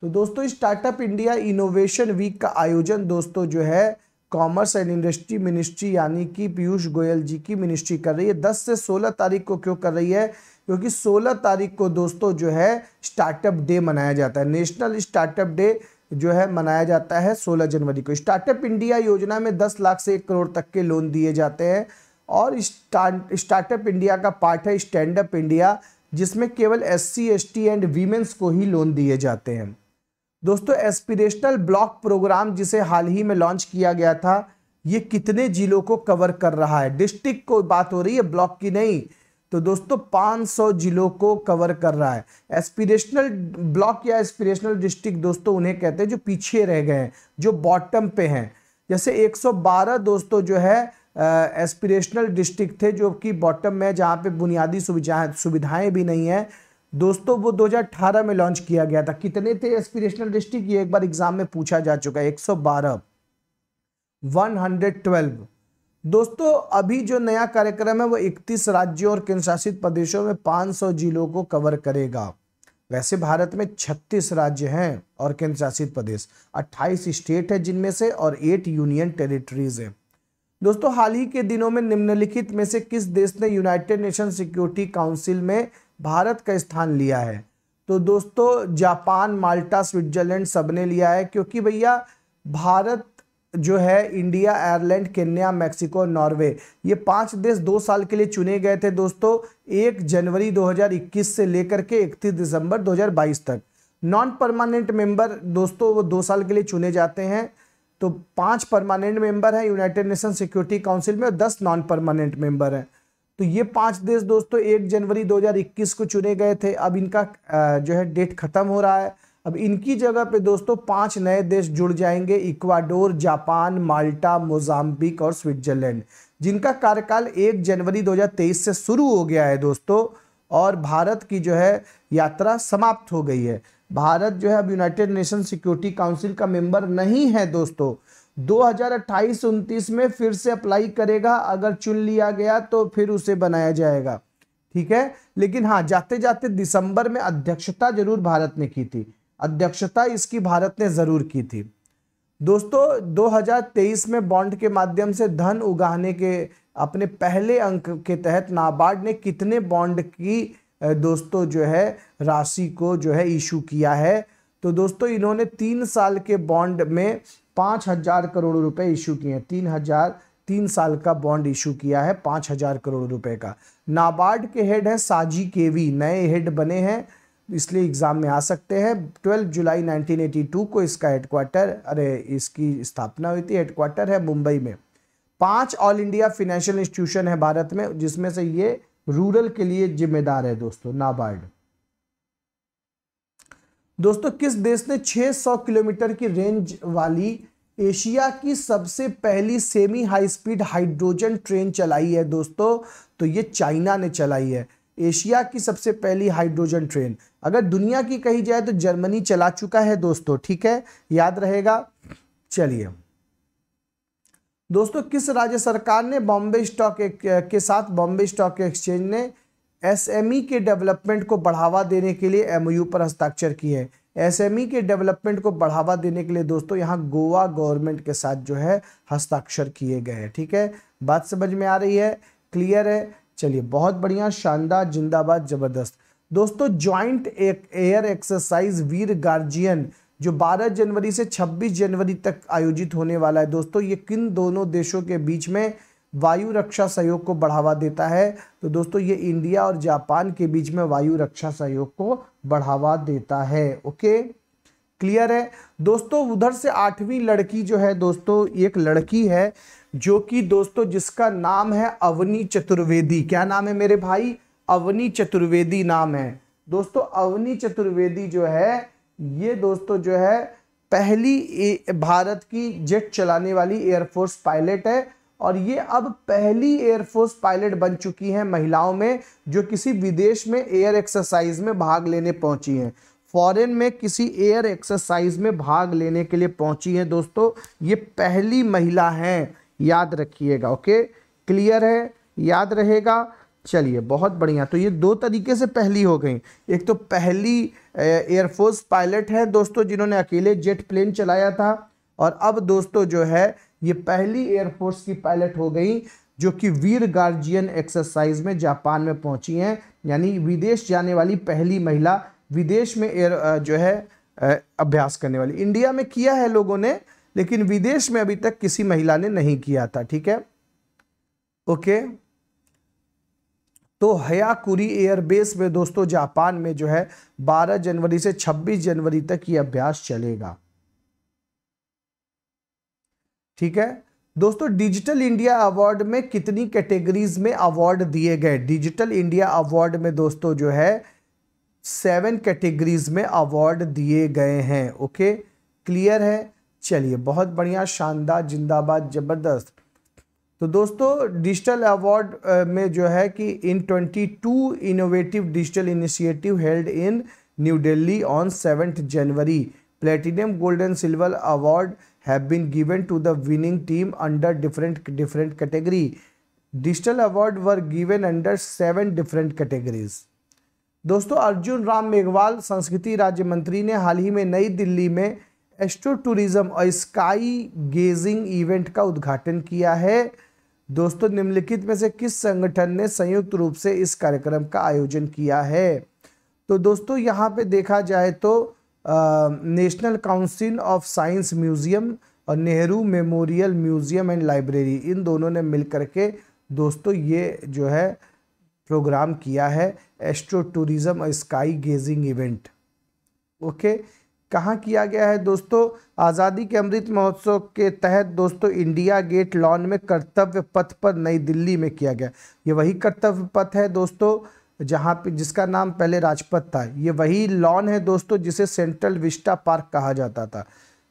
तो दोस्तों स्टार्टअप इंडिया इनोवेशन वीक का आयोजन दोस्तों जो है कॉमर्स एंड इंडस्ट्री मिनिस्ट्री यानी कि पीयूष गोयल जी की मिनिस्ट्री कर रही है। दस से सोलह तारीख को क्यों कर रही है? क्योंकि सोलह तारीख को दोस्तों जो है स्टार्टअप डे मनाया जाता है, नेशनल स्टार्टअप डे जो है मनाया जाता है सोलह जनवरी को। स्टार्टअप इंडिया योजना में दस लाख से एक करोड़ तक के लोन दिए जाते हैं, और स्टार्टअप इंडिया का पार्ट है स्टैंड अप इंडिया, जिसमें केवल S C S T and women's को ही लोन दिए जाते हैं। दोस्तों एस्पिरेशनल ब्लॉक प्रोग्राम जिसे हाल ही में लॉन्च किया गया था, ये कितने जिलों को कवर कर रहा है? डिस्ट्रिक्ट को बात हो रही है, ब्लॉक की नहीं। तो दोस्तों पाँच सौ जिलों को कवर कर रहा है। एस्पिरेशनल ब्लॉक या एस्पिरेशनल डिस्ट्रिक्ट दोस्तों उन्हें कहते हैं जो पीछे रह गए हैं, जो बॉटम पे हैं। जैसे एक सौ बारह दोस्तों जो है एस्पिरेशनल डिस्ट्रिक्ट थे जो कि बॉटम में, जहाँ पे बुनियादी सुविधाएं सुविधाएं भी नहीं हैं। दोस्तों वो दो हज़ार अठारह में लॉन्च किया गया था। कितने थे एस्पिरेशनल डिस्ट्रिक्ट, ये एक बार एग्जाम में पूछा जा चुका है, एक सौ बारह, एक सौ बारह। दोस्तों अभी जो नया कार्यक्रम है वो इकतीस राज्यों और केंद्रशासित प्रदेशों में पाँच सौ जिलों को कवर करेगा। वैसे भारत में छत्तीस राज्य हैं और केंद्रशासित प्रदेश, अट्ठाईस स्टेट है जिनमें से, और आठ यूनियन टेरिटरीज हैं। दोस्तों हाल ही के दिनों में निम्नलिखित में से किस देश ने यूनाइटेड नेशन सिक्योरिटी काउंसिल में भारत का स्थान लिया है? तो दोस्तों जापान, माल्टा, स्विट्जरलैंड सबने लिया है, क्योंकि भैया भारत जो है, India, Ireland, Kenya, Mexico, Norway, ये पांच देश दो साल के लिए चुने गए थे दोस्तों, एक जनवरी दो हज़ार इक्कीस से लेकर के इकतीस दिसंबर दो हज़ार बाईस तक। नॉन परमानेंट मेंबर दोस्तों वो दो साल के लिए चुने जाते हैं, तो पांच परमानेंट मेंबर हैं यूनाइटेड नेशन सिक्योरिटी काउंसिल में और दस नॉन परमानेंट मेंबर हैं। तो ये पांच देश दोस्तों एक जनवरी दो हज़ार इक्कीस को चुने गए थे। अब इनका जो है डेट खत्म हो रहा है, अब इनकी जगह पे दोस्तों पांच नए देश जुड़ जाएंगे, इक्वाडोर, जापान, माल्टा, मोजाम्बिक और स्विट्जरलैंड, जिनका कार्यकाल एक जनवरी दो हज़ार तेईस से शुरू हो गया है दोस्तों, और भारत की जो है यात्रा समाप्त हो गई है। भारत जो है अब यूनाइटेड नेशन सिक्योरिटी काउंसिल का मेंबर नहीं है दोस्तों। दो हज़ार अट्ठाईस उनतीस में फिर से अप्लाई करेगा, अगर चुन लिया गया तो फिर उसे बनाया जाएगा, ठीक है। लेकिन हाँ, जाते जाते दिसंबर में अध्यक्षता जरूर भारत ने की थी, अध्यक्षता इसकी भारत ने जरूर की थी। दोस्तों दो हज़ार तेईस में बॉन्ड के माध्यम से धन उगाहने के अपने पहले अंक के तहत नाबार्ड ने कितने बॉन्ड की दोस्तों जो है राशि को जो है इशू किया है? तो दोस्तों इन्होंने तीन साल के बॉन्ड में पाँच हज़ार करोड़ रुपए इशू किए हैं, तीन हज़ार तीन साल का बॉन्ड इशू किया है पाँच हज़ार करोड़ रुपए का। नाबार्ड के हेड हैं साजी केवी, नए हेड बने हैं इसलिए एग्ज़ाम में आ सकते हैं। बारह जुलाई उन्नीस सौ बयासी को इसका हेडक्वार्टर, अरे इसकी स्थापना हुई थी, हेडक्वार्टर है मुंबई में। पाँच ऑल इंडिया फिनेंशियल इंस्टीट्यूशन है भारत में, जिसमें से ये रूरल के लिए जिम्मेदार है दोस्तों, नाबार्ड। दोस्तों किस देश ने छह सौ किलोमीटर की रेंज वाली एशिया की सबसे पहली semi high speed hydrogen train चलाई है दोस्तों? तो ये चाइना ने चलाई है, एशिया की सबसे पहली हाइड्रोजन ट्रेन। अगर दुनिया की कही जाए तो जर्मनी चला चुका है दोस्तों, ठीक है, याद रहेगा। चलिए दोस्तों, किस राज्य सरकार ने बॉम्बे स्टॉक के साथ बॉम्बे स्टॉक एक्सचेंज ने एसएमई के डेवलपमेंट को बढ़ावा देने के लिए एमओयू पर हस्ताक्षर किए? एसएमई के डेवलपमेंट को बढ़ावा देने के लिए दोस्तों यहाँ गोवा गवर्नमेंट के साथ जो है हस्ताक्षर किए गए हैं, ठीक है। बात समझ में आ रही है, क्लियर है? चलिए, बहुत बढ़िया, शानदार, जिंदाबाद, जबरदस्त। दोस्तों joint air exercise Veer guardian जो बारह जनवरी से छब्बीस जनवरी तक आयोजित होने वाला है दोस्तों, ये किन दोनों देशों के बीच में वायु रक्षा सहयोग को बढ़ावा देता है? तो दोस्तों ये इंडिया और जापान के बीच में वायु रक्षा सहयोग को बढ़ावा देता है, ओके, क्लियर है दोस्तों। उधर से आठवीं लड़की जो है दोस्तों, एक लड़की है जो कि दोस्तों जिसका नाम है अवनी चतुर्वेदी। क्या नाम है मेरे भाई? अवनी चतुर्वेदी नाम है दोस्तों। अवनी चतुर्वेदी जो है, ये दोस्तों जो है पहली भारत की जेट चलाने वाली एयरफोर्स पायलट है, और ये अब पहली एयरफोर्स पायलट बन चुकी हैं महिलाओं में जो किसी विदेश में एयर एक्सरसाइज में भाग लेने पहुंची हैं, फॉरेन में किसी एयर एक्सरसाइज में भाग लेने के लिए पहुंची हैं दोस्तों। ये पहली महिला हैं, याद रखिएगा, ओके, क्लियर है, याद रहेगा। चलिए, बहुत बढ़िया। तो ये दो तरीके से पहली हो गई, एक तो पहली एयरफोर्स पायलट है दोस्तों जिन्होंने अकेले जेट प्लेन चलाया था, और अब दोस्तों जो है ये पहली एयरफोर्स की पायलट हो गई जो कि वीर गार्जियन एक्सरसाइज में जापान में पहुंची हैं, यानी विदेश जाने वाली पहली महिला विदेश में एयर जो है अभ्यास करने वाली। इंडिया में किया है लोगों ने, लेकिन विदेश में अभी तक किसी महिला ने नहीं किया था, ठीक है, ओके। तो हयाकुरी एयरबेस में दोस्तों जापान में जो है बारह जनवरी से छब्बीस जनवरी तक ये अभ्यास चलेगा, ठीक है दोस्तों। डिजिटल इंडिया अवार्ड में कितनी कैटेगरीज में अवार्ड दिए गए? डिजिटल इंडिया अवार्ड में दोस्तों जो है सेवन कैटेगरीज में अवार्ड दिए गए हैं, ओके, क्लियर है। चलिए, बहुत बढ़िया, शानदार, जिंदाबाद, जबरदस्त। तो दोस्तों डिजिटल अवार्ड में जो है कि इन बाईस innovative digital initiative held in new Delhi on seventh January, platinum golden silver award have been given to the winning team under different different category. Digital award were given under seven different categories. दोस्तों अर्जुन राम मेघवाल संस्कृति राज्य मंत्री ने हाल ही में नई दिल्ली में astro tourism और स्काई गेजिंग इवेंट का उद्घाटन किया है. दोस्तों निम्नलिखित में से किस संगठन ने संयुक्त रूप से इस कार्यक्रम का आयोजन किया है? तो दोस्तों यहाँ पे देखा जाए तो national council of science museum और Nehru memorial museum and library, इन दोनों ने मिलकर के दोस्तों ये जो है प्रोग्राम किया है एस्ट्रो टूरिज्म और स्काई गेजिंग इवेंट. ओके, कहाँ किया गया है? दोस्तों आज़ादी के अमृत महोत्सव के तहत दोस्तों इंडिया गेट लॉन में कर्तव्य पथ पर नई दिल्ली में किया गया. ये वही कर्तव्य पथ है दोस्तों जहाँ पे जिसका नाम पहले राजपथ था. ये वही लॉन है दोस्तों जिसे सेंट्रल विस्टा पार्क कहा जाता था.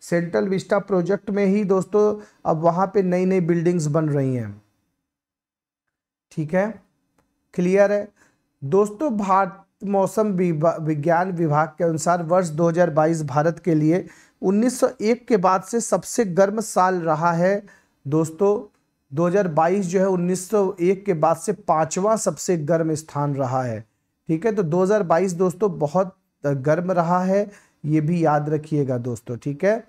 सेंट्रल विस्टा प्रोजेक्ट में ही दोस्तों अब वहाँ पे नई नई बिल्डिंग्स बन रही हैं. ठीक है, क्लियर है दोस्तों. भारत मौसम विज्ञान विभाग के अनुसार वर्ष दो हज़ार बाईस भारत के लिए उन्नीस सौ एक के बाद से सबसे गर्म साल रहा है. दोस्तों दो हज़ार बाईस जो है उन्नीस सौ एक के बाद से पांचवा सबसे गर्म स्थान रहा है. ठीक है, तो दो हज़ार बाईस दोस्तों बहुत गर्म रहा है, ये भी याद रखिएगा दोस्तों. ठीक है,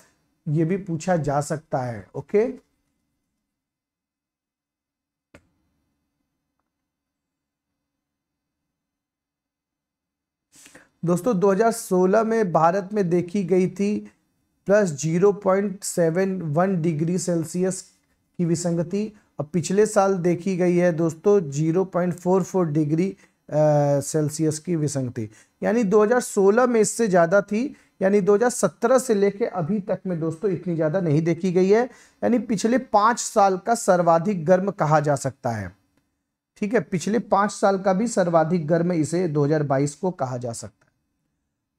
ये भी पूछा जा सकता है. ओके, दोस्तों दो हज़ार सोलह में भारत में देखी गई थी plus zero point seven one degree Celsius की विसंगति, और पिछले साल देखी गई है दोस्तों zero point four four degree Celsius की विसंगति. यानी दो हज़ार सोलह में इससे ज़्यादा थी, यानी दो हज़ार सत्रह से लेके अभी तक में दोस्तों इतनी ज़्यादा नहीं देखी गई है. यानी पिछले पाँच साल का सर्वाधिक गर्म कहा जा सकता है. ठीक है, पिछले पाँच साल का भी सर्वाधिक गर्म इसे दो हज़ार बाईस को कहा जा सकता है.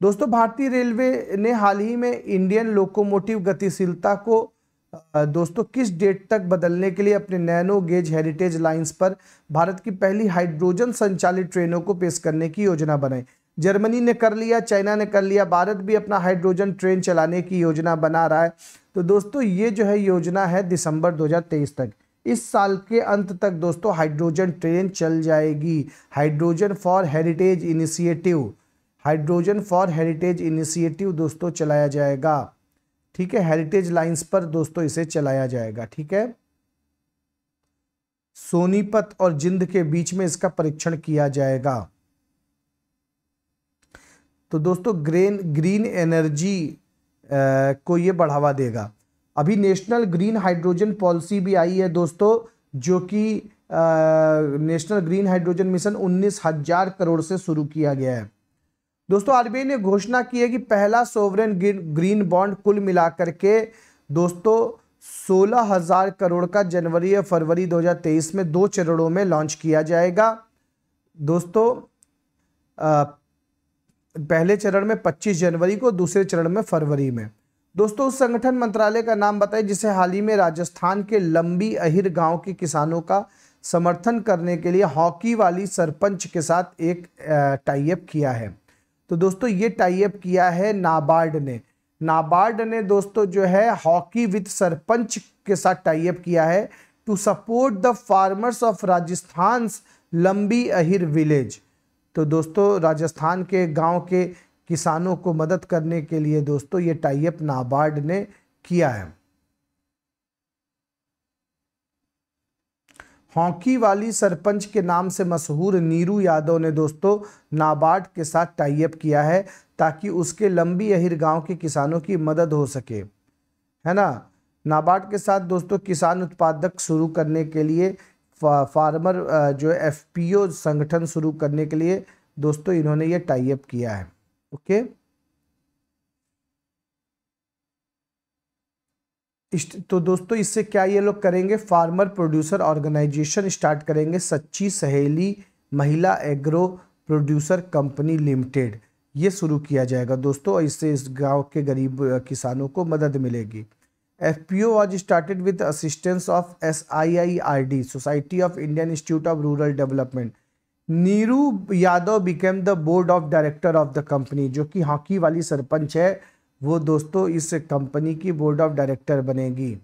दोस्तों भारतीय रेलवे ने हाल ही में इंडियन लोकोमोटिव गतिशीलता को दोस्तों किस डेट तक बदलने के लिए अपने नैनो गेज हेरिटेज लाइंस पर भारत की पहली हाइड्रोजन संचालित ट्रेनों को पेश करने की योजना बनाई. जर्मनी ने कर लिया, चाइना ने कर लिया, भारत भी अपना हाइड्रोजन ट्रेन चलाने की योजना बना रहा है. तो दोस्तों ये जो है योजना है दिसंबर दो हज़ार तेईस तक, इस साल के अंत तक दोस्तों हाइड्रोजन ट्रेन चल जाएगी. Hydrogen for heritage initiative, hydrogen for heritage initiative दोस्तों चलाया जाएगा. ठीक है, हेरिटेज लाइंस पर दोस्तों इसे चलाया जाएगा. ठीक है, सोनीपत और जिंद के बीच में इसका परीक्षण किया जाएगा. तो दोस्तों ग्रीन ग्रीन एनर्जी को ये बढ़ावा देगा. अभी नेशनल ग्रीन हाइड्रोजन पॉलिसी भी आई है दोस्तों, जो कि नेशनल ग्रीन हाइड्रोजन मिशन उन्नीस हजार करोड़ से शुरू किया गया है. दोस्तों आरबीआई ने घोषणा की है कि पहला सोवरेन ग्रीन बॉन्ड कुल मिलाकर के दोस्तों सोलह हजार करोड़ का जनवरी या फरवरी दो हज़ार तेईस में दो चरणों में लॉन्च किया जाएगा. दोस्तों आ, पहले चरण में पच्चीस जनवरी को, दूसरे चरण में फरवरी में. दोस्तों उस संगठन मंत्रालय का नाम बताइए जिसे हाल ही में राजस्थान के लंबी अहिर गांव के किसानों का समर्थन करने के लिए हॉकी वाली सरपंच के साथ एक टाई अप किया है. तो दोस्तों ये टाई अप किया है नाबार्ड ने. नाबार्ड ने दोस्तों जो है हॉकी विद सरपंच के साथ टाई अप किया है to support the farmers of Rajasthan Lambi Ahir village. तो दोस्तों राजस्थान के गाँव के किसानों को मदद करने के लिए दोस्तों ये टाई अप नाबार्ड ने किया है. हॉकी वाली सरपंच के नाम से मशहूर नीरू यादव ने दोस्तों नाबार्ड के साथ टाई अप किया है ताकि उसके लंबी अहिर गांव के किसानों की मदद हो सके, है ना. नाबार्ड के साथ दोस्तों किसान उत्पादक शुरू करने के लिए फार्मर जो एफपीओ संगठन शुरू करने के लिए दोस्तों इन्होंने ये टाई अप किया है. Okay okay. तो दोस्तों इससे क्या ये लोग करेंगे, फार्मर प्रोड्यूसर ऑर्गेनाइजेशन स्टार्ट करेंगे सच्ची सहेली महिला एग्रो प्रोड्यूसर कंपनी लिमिटेड, ये शुरू किया जाएगा दोस्तों. इससे इस गांव के गरीब किसानों को मदद मिलेगी. F P O was started with the assistance of S I I R D, Society of Indian Institute of Rural Development. Neeru Yadav became the board of director of the company, जो कि हॉकी वाली सरपंच है वो दोस्तों इस कंपनी की board of director बनेगी।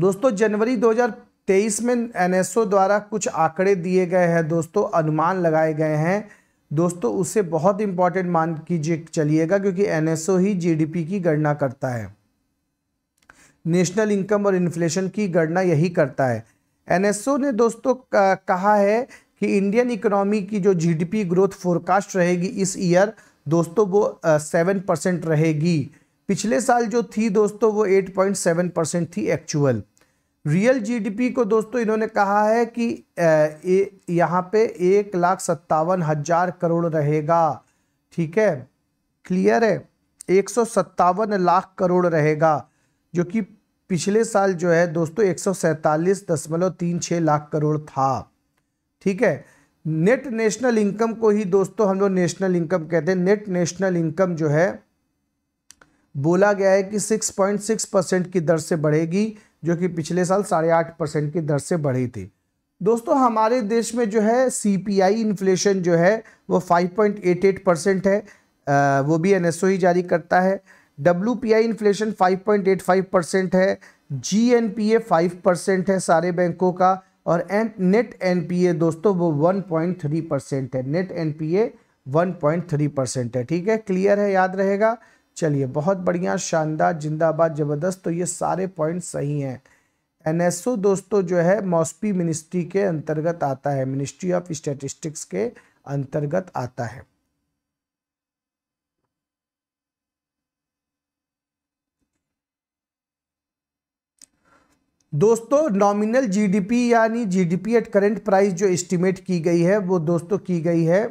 दोस्तों जनवरी दो हज़ार तेईस में एनएसओ द्वारा कुछ आंकड़े दिए गए हैं दोस्तों, अनुमान लगाए गए हैं दोस्तों, उसे बहुत इंपॉर्टेंट मान कीजिए चलिएगा क्योंकि एनएसओ ही जीडीपी की गणना करता है, नेशनल इनकम और इन्फ्लेशन की गणना यही करता है। एनएसओ ने दोस्तों कहा है कि इंडियन इकोनॉमी की जो जीडीपी ग्रोथ फोरकास्ट रहेगी इस ईयर दोस्तों वो सेवन परसेंट रहेगी, पिछले साल जो थी दोस्तों वो एट पॉइंट सेवन परसेंट थी एक्चुअल। रियल जीडीपी को दोस्तों इन्होंने कहा है कि यहाँ पे एक लाख सत्तावन हज़ार करोड़ रहेगा, ठीक है क्लियर है, एक सौ सत्तावन लाख करोड़ रहेगा, जो कि पिछले साल जो है दोस्तों एक सौ सैंतालीस दशमलव तीन छः लाख करोड़ था, ठीक है। नेट नेशनल इनकम को ही दोस्तों हम लोग नेशनल इनकम कहते हैं, नेट नेशनल इनकम जो है बोला गया है कि सिक्स पॉइंट सिक्स परसेंट की दर से बढ़ेगी, जो कि पिछले साल साढ़े आठ परसेंट की दर से बढ़ी थी। दोस्तों हमारे देश में जो है सीपीआई इन्फ्लेशन जो है वो five point eight eight percent है, आ, वो भी एनएसओ ही जारी करता है। W P I inflation five point eight five percent है, G N P A five percent है सारे बैंकों का, और N net N P A दोस्तों वो वन पॉइंट थ्री परसेंट है, net N P A one point three percent है, ठीक है क्लियर है, याद रहेगा। चलिए बहुत बढ़िया, शानदार, जिंदाबाद, ज़बरदस्त, तो ये सारे पॉइंट सही हैं। एनएसओ दोस्तों जो है मॉस्पी मिनिस्ट्री के अंतर्गत आता है, मिनिस्ट्री ऑफ स्टैटिस्टिक्स के अंतर्गत आता है। दोस्तों नॉमिनल जीडीपी यानी जीडीपी एट करंट प्राइस जो एस्टिमेट की गई है वो दोस्तों की गई है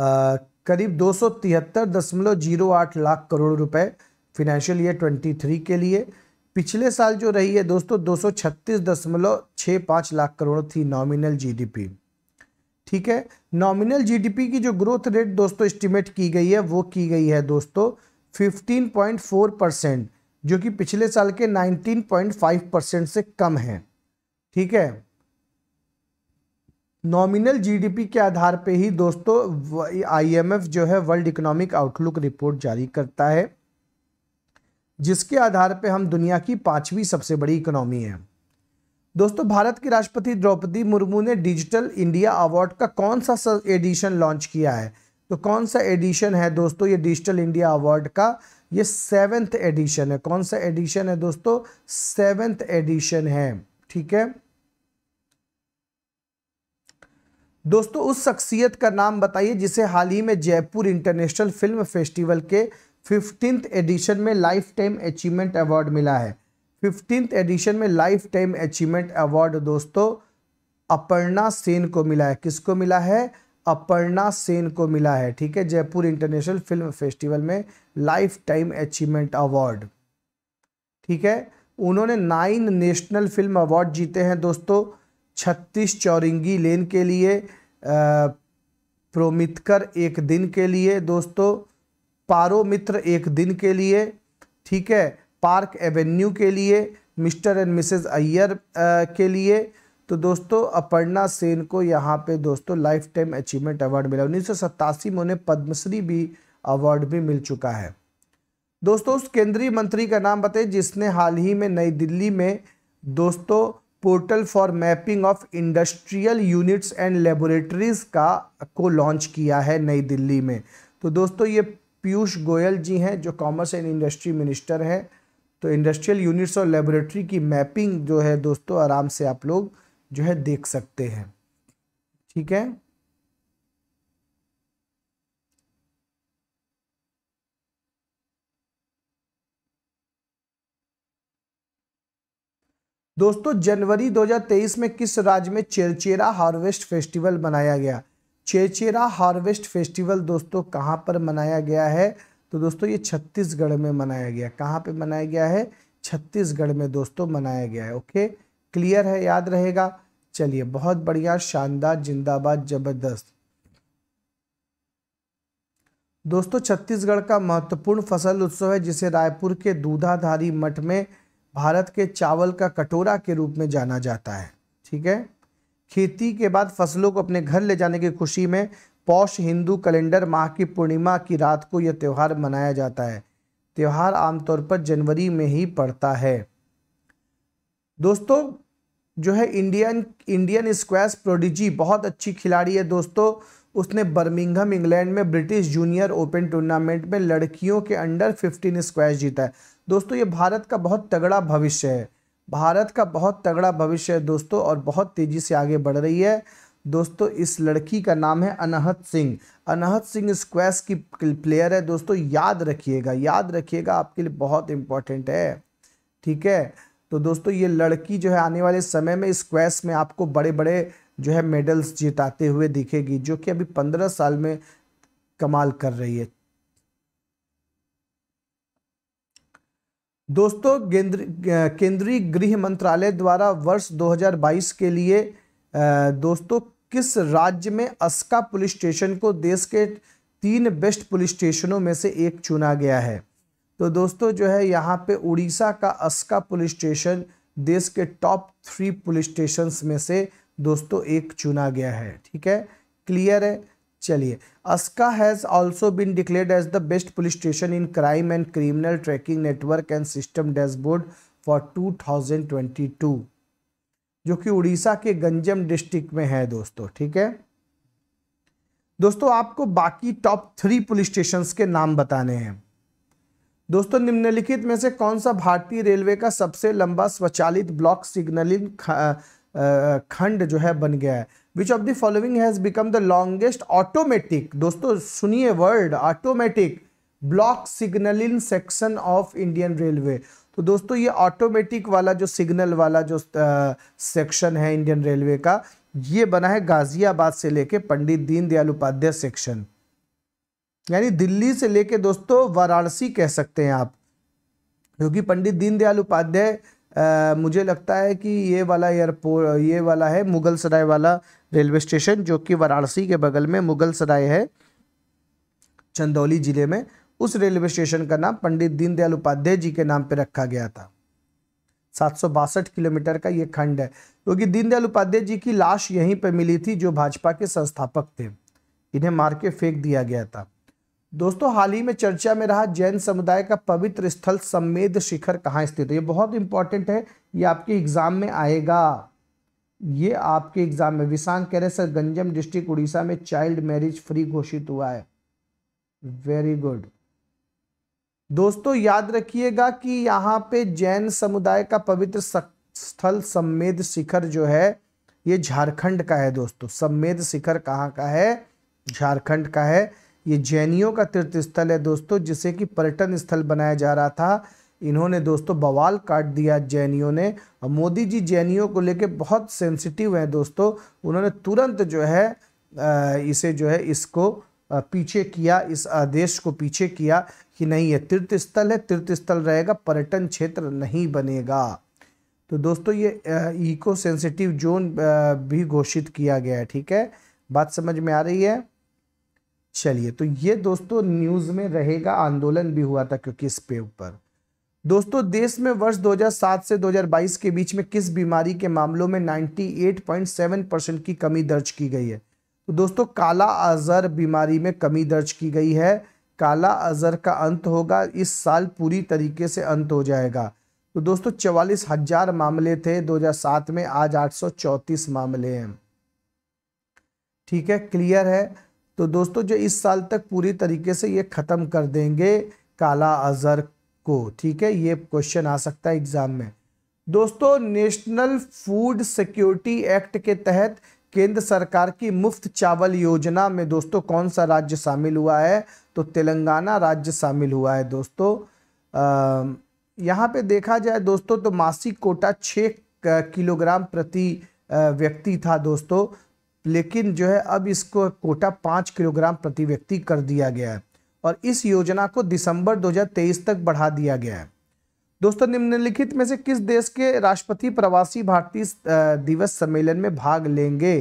आ, करीब दो सौ तिहत्तर दशमलव जीरो आठ लाख करोड़ रुपए फिनेंशियल ईयर तेईस के लिए, पिछले साल जो रही है दोस्तों दो सौ छत्तीस दशमलव छः पाँच लाख करोड़ थी नॉमिनल जीडीपी, ठीक है। नॉमिनल जीडीपी की जो ग्रोथ रेट दोस्तों एस्टिमेट की गई है वो की गई है दोस्तों फिफ्टीन पॉइंट फोर परसेंट, जो कि पिछले साल के नाइनटीन पॉइंट फाइव परसेंट से कम है, ठीक है। नॉमिनल जीडीपी के आधार पे ही दोस्तों आईएमएफ जो है वर्ल्ड इकोनॉमिक आउटलुक रिपोर्ट जारी करता है, जिसके आधार पे हम दुनिया की पांचवी सबसे बड़ी इकोनॉमी है। दोस्तों भारत की राष्ट्रपति द्रौपदी मुर्मू ने डिजिटल इंडिया अवार्ड का कौन सा एडिशन लॉन्च किया है, तो कौन सा एडिशन है दोस्तों ये डिजिटल इंडिया अवार्ड का, ये सेवेंथ एडिशन है। कौन सा एडिशन है दोस्तों, सेवेंथ एडिशन है, ठीक है। दोस्तों उस शख्सियत का नाम बताइए जिसे हाल ही में जयपुर इंटरनेशनल फिल्म फेस्टिवल के फिफ्टींथ एडिशन में लाइफ टाइम अचीवमेंट अवार्ड मिला है। फिफ्टींथ एडिशन में लाइफ टाइम अचीवमेंट अवार्ड दोस्तों अपर्णा सेन को मिला है। किसको मिला है, अपर्णा सेन को मिला है, ठीक है। जयपुर इंटरनेशनल फिल्म फेस्टिवल में लाइफ टाइम अचीवमेंट अवार्ड, ठीक है। उन्होंने नाइन नेशनल फिल्म अवार्ड जीते हैं दोस्तों, छत्तीस चौरंगी लेन के लिए, प्रोमितकर एक दिन के लिए दोस्तों, पारो मित्र एक दिन के लिए, ठीक है, पार्क एवेन्यू के लिए, मिस्टर एंड मिसेज अय्यर के लिए। तो दोस्तों अपर्णा सेन को यहाँ पे दोस्तों लाइफ टाइम अचीवमेंट अवार्ड मिला। उन्नीस सौ सतासी में उन्हें पद्मश्री भी अवार्ड भी मिल चुका है। दोस्तों उस केंद्रीय मंत्री का नाम बताइए जिसने हाल ही में नई दिल्ली में दोस्तों portal for mapping of industrial units and laboratories का को लॉन्च किया है नई दिल्ली में। तो दोस्तों ये पीयूष गोयल जी हैं जो कॉमर्स एंड इंडस्ट्री मिनिस्टर हैं। तो इंडस्ट्रियल यूनिट्स और लेबोरेटरी की मैपिंग जो है दोस्तों आराम से आप लोग जो है देख सकते हैं, ठीक है। दोस्तों जनवरी दो हज़ार तेईस में किस राज्य में चेरचेरा हार्वेस्ट फेस्टिवल मनाया गया। चेरचेरा हार्वेस्ट फेस्टिवल दोस्तों कहां पर मनाया गया है, तो दोस्तों ये छत्तीसगढ़ में मनाया गया। कहां पे मनाया गया है, छत्तीसगढ़ में दोस्तों मनाया गया है। ओके क्लियर है, याद रहेगा। चलिए बहुत बढ़िया, शानदार, जिंदाबाद, जबरदस्त। दोस्तों छत्तीसगढ़ का महत्वपूर्ण फसल उत्सव है जिसे रायपुर के दूधाधारी मठ में भारत के चावल का कटोरा के रूप में जाना जाता है। ठीक है, खेती के बाद फसलों को अपने घर ले जाने की खुशी में पौष हिंदू कैलेंडर माह की पूर्णिमा की रात को यह त्यौहार मनाया जाता है। त्यौहार आमतौर पर जनवरी में ही पड़ता है। दोस्तों जो है इंडियन इंडियन स्क्वैश प्रोडिजी बहुत अच्छी खिलाड़ी है दोस्तों। उसने बर्मिंघम इंग्लैंड में ब्रिटिश जूनियर ओपन टूर्नामेंट में लड़कियों के अंडर फिफ्टीन स्क्वैश जीता है। दोस्तों ये भारत का बहुत तगड़ा भविष्य है, भारत का बहुत तगड़ा भविष्य है दोस्तों, और बहुत तेज़ी से आगे बढ़ रही है दोस्तों। इस लड़की का नाम है अनहत सिंह। अनहत सिंह स्क्वैश की प्लेयर है दोस्तों, याद रखिएगा याद रखिएगा आपके लिए बहुत इम्पॉर्टेंट है। ठीक है, तो दोस्तों ये लड़की जो है आने वाले समय में स्क्वैश में आपको बड़े बड़े जो है मेडल्स जिताते हुए दिखेगी, जो कि अभी पंद्रह साल में कमाल कर रही है। दोस्तों केंद्रीय गृह मंत्रालय द्वारा वर्ष दो हज़ार बाईस के लिए दोस्तों किस राज्य में अस्का पुलिस स्टेशन को देश के तीन बेस्ट पुलिस स्टेशनों में से एक चुना गया है? तो दोस्तों जो है यहाँ पे उड़ीसा का अस्का पुलिस स्टेशन देश के टॉप थ्री पुलिस स्टेशंस में से दोस्तों एक चुना गया है। ठीक है, क्लियर है। चलिए, Aska has also been declared as the best police station in crime and criminal tracking network and system dashboard for two thousand twenty two, जो कि उड़ीसा के गंजम डिस्ट्रिक्ट में है दोस्तों। ठीक है दोस्तों, आपको बाकी टॉप थ्री पुलिस स्टेशंस के नाम बताने हैं। दोस्तों निम्नलिखित में से कौन सा भारतीय रेलवे का सबसे लंबा स्वचालित ब्लॉक सिग्नलिंग खंड जो है बन गया है? Which of the following has become the longest automatic, दोस्तों सुनिए word, automatic block signalling section of Indian railway. तो दोस्तों ये ऑटोमेटिक वाला जो सिग्नल वाला जो सेक्शन है इंडियन रेलवे का, ये बना है गाजियाबाद से लेके पंडित दीनदयाल उपाध्याय सेक्शन, यानी दिल्ली से लेके दोस्तों वाराणसी कह सकते हैं आप, क्योंकि पंडित दीनदयाल उपाध्याय Uh, मुझे लगता है कि ये वाला एयरपोर्ट ये वाला है मुगल सराय वाला रेलवे स्टेशन, जो कि वाराणसी के बगल में मुगल सराय है चंदौली जिले में। उस रेलवे स्टेशन का नाम पंडित दीनदयाल उपाध्याय जी के नाम पे रखा गया था। सात सौ बासठ किलोमीटर का ये खंड है, क्योंकि दीनदयाल उपाध्याय जी की लाश यहीं पे मिली थी, जो भाजपा के संस्थापक थे। इन्हें मार के फेंक दिया गया था। दोस्तों हाल ही में चर्चा में रहा जैन समुदाय का पवित्र स्थल सम्मेद शिखर कहाँ स्थित है? ये बहुत इंपॉर्टेंट है, ये आपके एग्जाम में आएगा, ये आपके एग्जाम में। विशांग कह रहे सर गंजम डिस्ट्रिक्ट उड़ीसा में चाइल्ड मैरिज फ्री घोषित हुआ है। Very good. दोस्तों याद रखिएगा कि यहाँ पे जैन समुदाय का पवित्र स्थल सम्मेद शिखर जो है ये झारखंड का है दोस्तों। सम्मेद शिखर कहाँ का है? झारखंड का है। ये जैनियों का तीर्थ स्थल है दोस्तों, जिसे कि पर्यटन स्थल बनाया जा रहा था। इन्होंने दोस्तों बवाल काट दिया जैनियों ने, और मोदी जी जैनियों को लेके बहुत सेंसिटिव हैं दोस्तों। उन्होंने तुरंत जो है इसे जो है इसको पीछे किया, इस आदेश को पीछे किया कि नहीं ये तीर्थ स्थल है, तीर्थ स्थल रहेगा, पर्यटन क्षेत्र नहीं बनेगा। तो दोस्तों ये इको सेंसिटिव जोन भी घोषित किया गया है। ठीक है, बात समझ में आ रही है। चलिए, तो ये दोस्तों न्यूज़ में रहेगा। आंदोलन भी हुआ था क्योंकि इस पे ऊपर। दोस्तों देश में वर्ष दो हज़ार सात से दो हज़ार बाईस के बीच में किस बीमारी के मामलों में अट्ठानवे पॉइंट सात परसेंट की कमी दर्ज की गई है? तो दोस्तों काला अजहर बीमारी में कमी दर्ज की गई है। काला अजहर का अंत होगा इस साल, पूरी तरीके से अंत हो जाएगा। तो दोस्तों चवालीस हजार मामले थे दो हज़ार सात में, आज आठ सौ चौंतीस मामले हैं। ठीक है, क्लियर है। तो दोस्तों जो इस साल तक पूरी तरीके से ये ख़त्म कर देंगे काला अजहर को। ठीक है, ये क्वेश्चन आ सकता है एग्जाम में। दोस्तों नेशनल फूड सिक्योरिटी एक्ट के तहत केंद्र सरकार की मुफ्त चावल योजना में दोस्तों कौन सा राज्य शामिल हुआ है? तो तेलंगाना राज्य शामिल हुआ है दोस्तों। यहाँ पे देखा जाए दोस्तों तो मासिक कोटा छः किलोग्राम प्रति व्यक्ति था दोस्तों, लेकिन जो है अब इसको कोटा पाँच किलोग्राम प्रति व्यक्ति कर दिया गया है, और इस योजना को दिसंबर दो हज़ार तेईस तक बढ़ा दिया गया है। दोस्तों निम्नलिखित में से किस देश के राष्ट्रपति प्रवासी भारतीय दिवस सम्मेलन में भाग लेंगे?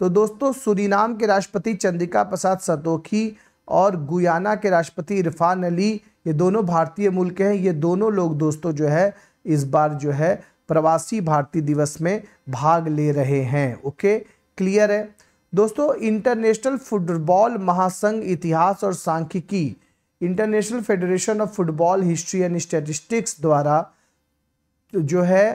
तो दोस्तों सूरीनाम के राष्ट्रपति चंद्रिकाप्रसाद संतोखी, और गुयाना के राष्ट्रपति इरफान अली, ये दोनों भारतीय मूल के हैं। ये दोनों लोग दोस्तों जो है इस बार जो है प्रवासी भारतीय दिवस में भाग ले रहे हैं। ओके, क्लियर है दोस्तों। इंटरनेशनल फुटबॉल महासंघ इतिहास और सांख्यिकी, international federation of football history and statistics द्वारा जो है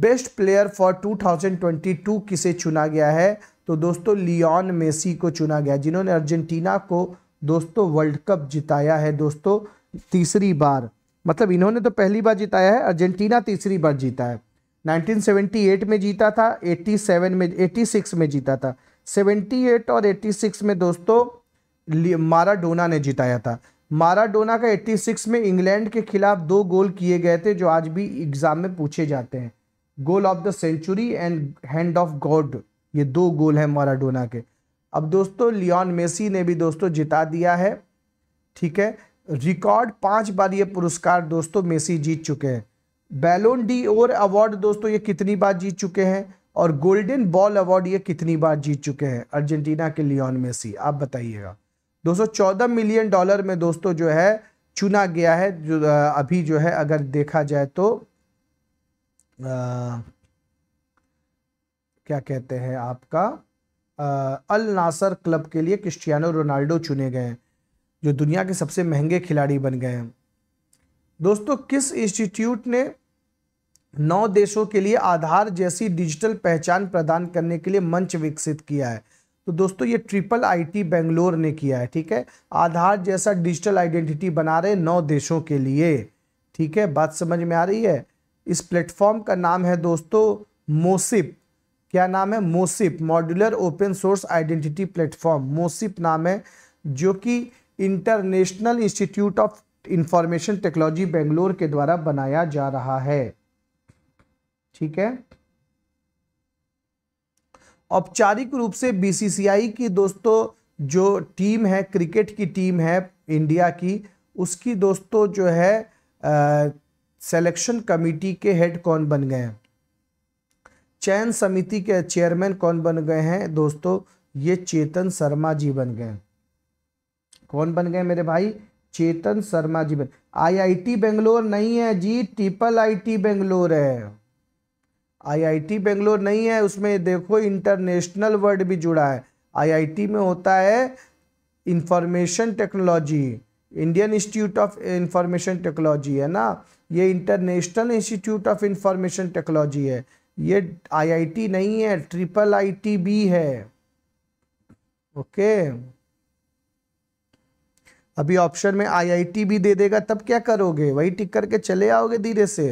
बेस्ट प्लेयर फॉर दो हज़ार बाईस किसे चुना गया है, तो दोस्तों लियोन मेसी को चुना गया, जिन्होंने अर्जेंटीना को दोस्तों वर्ल्ड कप जिताया है दोस्तों तीसरी बार। मतलब इन्होंने तो पहली बार जिताया है, अर्जेंटीना तीसरी बार जीता है। उन्नीस सौ अठहत्तर में जीता था, सत्तासी में, छियासी में जीता था। अठहत्तर और छियासी में दोस्तों माराडोना ने जिताया था। माराडोना का छियासी में इंग्लैंड के खिलाफ दो गोल किए गए थे जो आज भी एग्जाम में पूछे जाते हैं, goal of the century and hand of God, ये दो गोल हैं माराडोना के। अब दोस्तों लियोन मेसी ने भी दोस्तों जिता दिया है, ठीक है। रिकॉर्ड पांच बार ये पुरस्कार दोस्तों मेसी जीत चुके हैं। बैलोन डी और अवार्ड दोस्तों ये कितनी बार जीत चुके हैं, और गोल्डन बॉल अवार्ड ये कितनी बार जीत चुके हैं अर्जेंटीना के लियोन मेसी, आप बताइएगा। दो सौ चौदह मिलियन डॉलर में दोस्तों जो है चुना गया है, जो अभी जो है अगर देखा जाए तो आ, क्या कहते हैं आपका आ, अल नासर क्लब के लिए क्रिस्टियानो रोनाल्डो चुने गए हैं, जो दुनिया के सबसे महंगे खिलाड़ी बन गए हैं। दोस्तों किस इंस्टीट्यूट ने नौ देशों के लिए आधार जैसी डिजिटल पहचान प्रदान करने के लिए मंच विकसित किया है, तो दोस्तों ये ट्रिपल आईटी बेंगलोर ने किया है, ठीक है। आधार जैसा डिजिटल आइडेंटिटी बना रहे नौ देशों के लिए, ठीक है, बात समझ में आ रही है। इस प्लेटफॉर्म का नाम है दोस्तों मोसिप। क्या नाम है? MOSIP, modular open source identity platform, MOSIP नाम है, जो कि international institute of information technology Bangalore के द्वारा बनाया जा रहा है, ठीक है। औपचारिक रूप से बीसीसीआई की दोस्तों जो टीम है, क्रिकेट की टीम है इंडिया की, उसकी दोस्तों जो है आ, सिलेक्शन कमेटी के हेड कौन बन गए हैं, चयन समिति के चेयरमैन कौन बन गए हैं दोस्तों, ये चेतन शर्मा जी बन गए। कौन बन गए मेरे भाई? चेतन शर्मा जी बन। आईआईटी बेंगलोर नहीं है जी, ट्रिपल आईटी बेंगलोर है, आईआईटी बेंगलोर नहीं है। उसमें देखो इंटरनेशनल वर्ड भी जुड़ा है। आईआईटी में होता है information technology, Indian institute of information technology है ना, ये international institute of information technology है, ये आईआईटी नहीं है, ट्रिपल आईटी भी है। ओके, अभी ऑप्शन में आईआईटी भी दे देगा तब क्या करोगे, वही टिक करके चले आओगे धीरे से।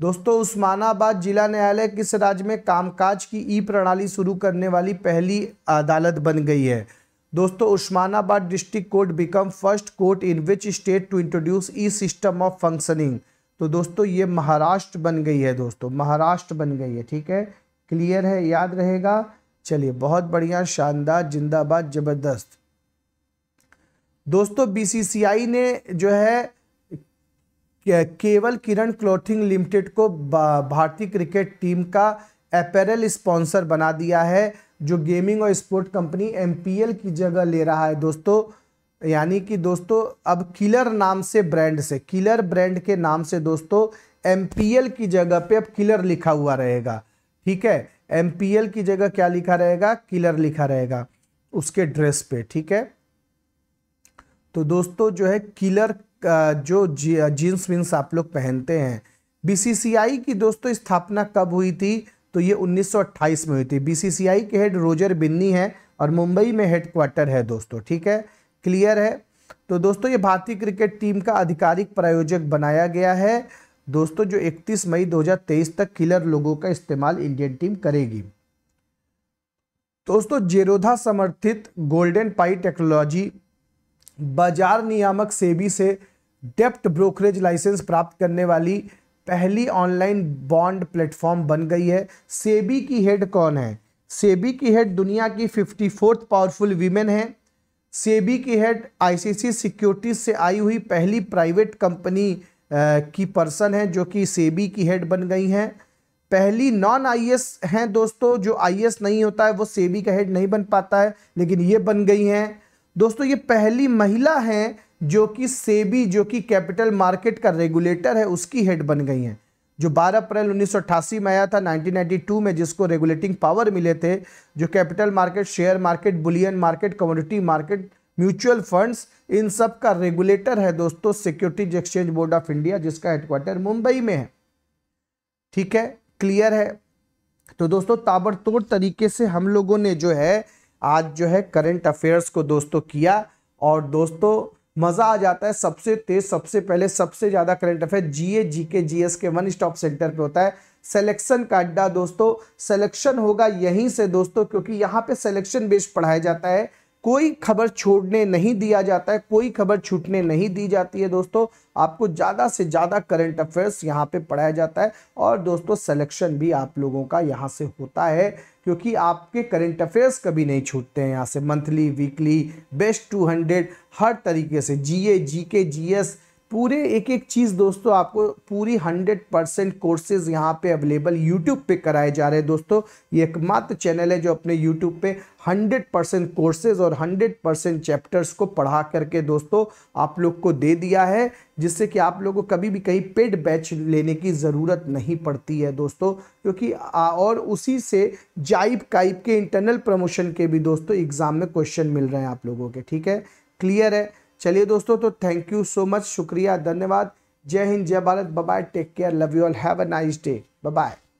दोस्तों उस्मानाबाद जिला न्यायालय किस राज्य में कामकाज की ई प्रणाली शुरू करने वाली पहली अदालत बन गई है? दोस्तों Osmanabad district court become first court in which state to introduce e system of functioning, तो दोस्तों ये महाराष्ट्र बन गई है, दोस्तों महाराष्ट्र बन गई है, ठीक है, क्लियर है, याद रहेगा। चलिए, बहुत बढ़िया, शानदार, जिंदाबाद, जबरदस्त। दोस्तों बीसीसीआई ने जो है केवल किरण क्लॉथिंग लिमिटेड को भारतीय क्रिकेट टीम का अपैरल स्पॉन्सर बना दिया है, जो गेमिंग और स्पोर्ट कंपनी एमपीएल की जगह ले रहा है दोस्तों। यानी कि दोस्तों अब किलर नाम से ब्रांड से, किलर ब्रांड के नाम से दोस्तों एमपीएल की जगह पे अब किलर लिखा हुआ रहेगा, ठीक है। एमपीएल की जगह क्या लिखा रहेगा? किलर लिखा रहेगा उसके ड्रेस पे, ठीक है। तो दोस्तों जो है किलर जो जीन्स विन्स आप लोग पहनते हैं। बीसीसीआई की दोस्तों स्थापना कब हुई थी? तो ये उन्नीस सौ अट्ठाईस में हुई थी। बीसीसीआई के हेड रोजर बिन्नी है और मुंबई में हेडक्वार्टर है दोस्तों, ठीक है, क्लियर है। तो दोस्तों ये भारतीय क्रिकेट टीम का आधिकारिक प्रायोजक बनाया गया है दोस्तों, जो इकतीस मई दो हज़ार तेईस तक किलर लोगों का इस्तेमाल इंडियन टीम करेगी। दोस्तों जेरोधा समर्थित गोल्डन पाई टेक्नोलॉजी बाजार नियामक सेबी से डेप्ट ब्रोकरेज लाइसेंस प्राप्त करने वाली पहली ऑनलाइन बॉन्ड प्लेटफॉर्म बन गई है। सेबी की हेड कौन है? सेबी की हेड दुनिया की फिफ्टी फोर्थ पावरफुल वीमेन है। सेबी की हेड आईसीसी सिक्योरिटीज से आई हुई पहली प्राइवेट कंपनी की पर्सन है, जो कि सेबी की हेड बन गई हैं। पहली नॉन आईएएस हैं दोस्तों, जो आईएएस नहीं होता है वो सेबी का हेड नहीं बन पाता है, लेकिन ये बन गई हैं। दोस्तों ये पहली महिला हैं जो कि सेबी जो कि कैपिटल मार्केट का रेगुलेटर है उसकी हेड बन गई हैं। जो बारह अप्रैल उन्नीस सौ अट्ठासी में आया था, नाइनटीन नाइंटी टू में जिसको रेगुलेटिंग पावर मिले थे, जो capital market, share market, bullion market, commodity market, mutual funds, इन सब का रेगुलेटर है दोस्तों securities exchange board of India, जिसका हेडक्वार्टर मुंबई में है। ठीक है, क्लियर है। तो दोस्तों ताबड़तोड़ तरीके से हम लोगों ने जो है आज जो है करंट अफेयर्स को दोस्तों किया, और दोस्तों मज़ा आ जाता है। सबसे तेज, सबसे पहले, सबसे ज़्यादा current affair GA, GK, GS के वन स्टॉप सेंटर पे होता है। सिलेक्शन का अड्डा दोस्तों, सिलेक्शन होगा यहीं से दोस्तों, क्योंकि यहाँ पे सिलेक्शन बेस्ड पढ़ाया जाता है। कोई खबर छोड़ने नहीं दिया जाता है, कोई खबर छूटने नहीं दी जाती है दोस्तों। आपको ज़्यादा से ज़्यादा करंट अफेयर्स यहाँ पे पढ़ाया जाता है, और दोस्तों सिलेक्शन भी आप लोगों का यहाँ से होता है, क्योंकि आपके करंट अफेयर्स कभी नहीं छूटते हैं। यहाँ से monthly, weekly, best two hundred, हर तरीके से जीए, जीके, जीएस, पूरे एक एक चीज़ दोस्तों आपको पूरी हंड्रेड परसेंट कोर्सेज यहाँ पे अवेलेबल यूट्यूब पे कराए जा रहे हैं दोस्तों। ये एकमात्र चैनल है जो अपने यूट्यूब पे हंड्रेड परसेंट कोर्सेज और हंड्रेड परसेंट चैप्टर्स को पढ़ा करके दोस्तों आप लोग को दे दिया है, जिससे कि आप लोगों को कभी भी कहीं पेड बैच लेने की ज़रूरत नहीं पड़ती है दोस्तों, क्योंकि और उसी से जाइब काइब के इंटरनल प्रमोशन के भी दोस्तों एग्ज़ाम में क्वेश्चन मिल रहे हैं आप लोगों के। ठीक है, क्लियर है। चलिए दोस्तों, तो थैंक यू सो मच, शुक्रिया, धन्यवाद, जय हिंद, जय Bharat, bye bye, take care, love you all, have a nice day, bye bye.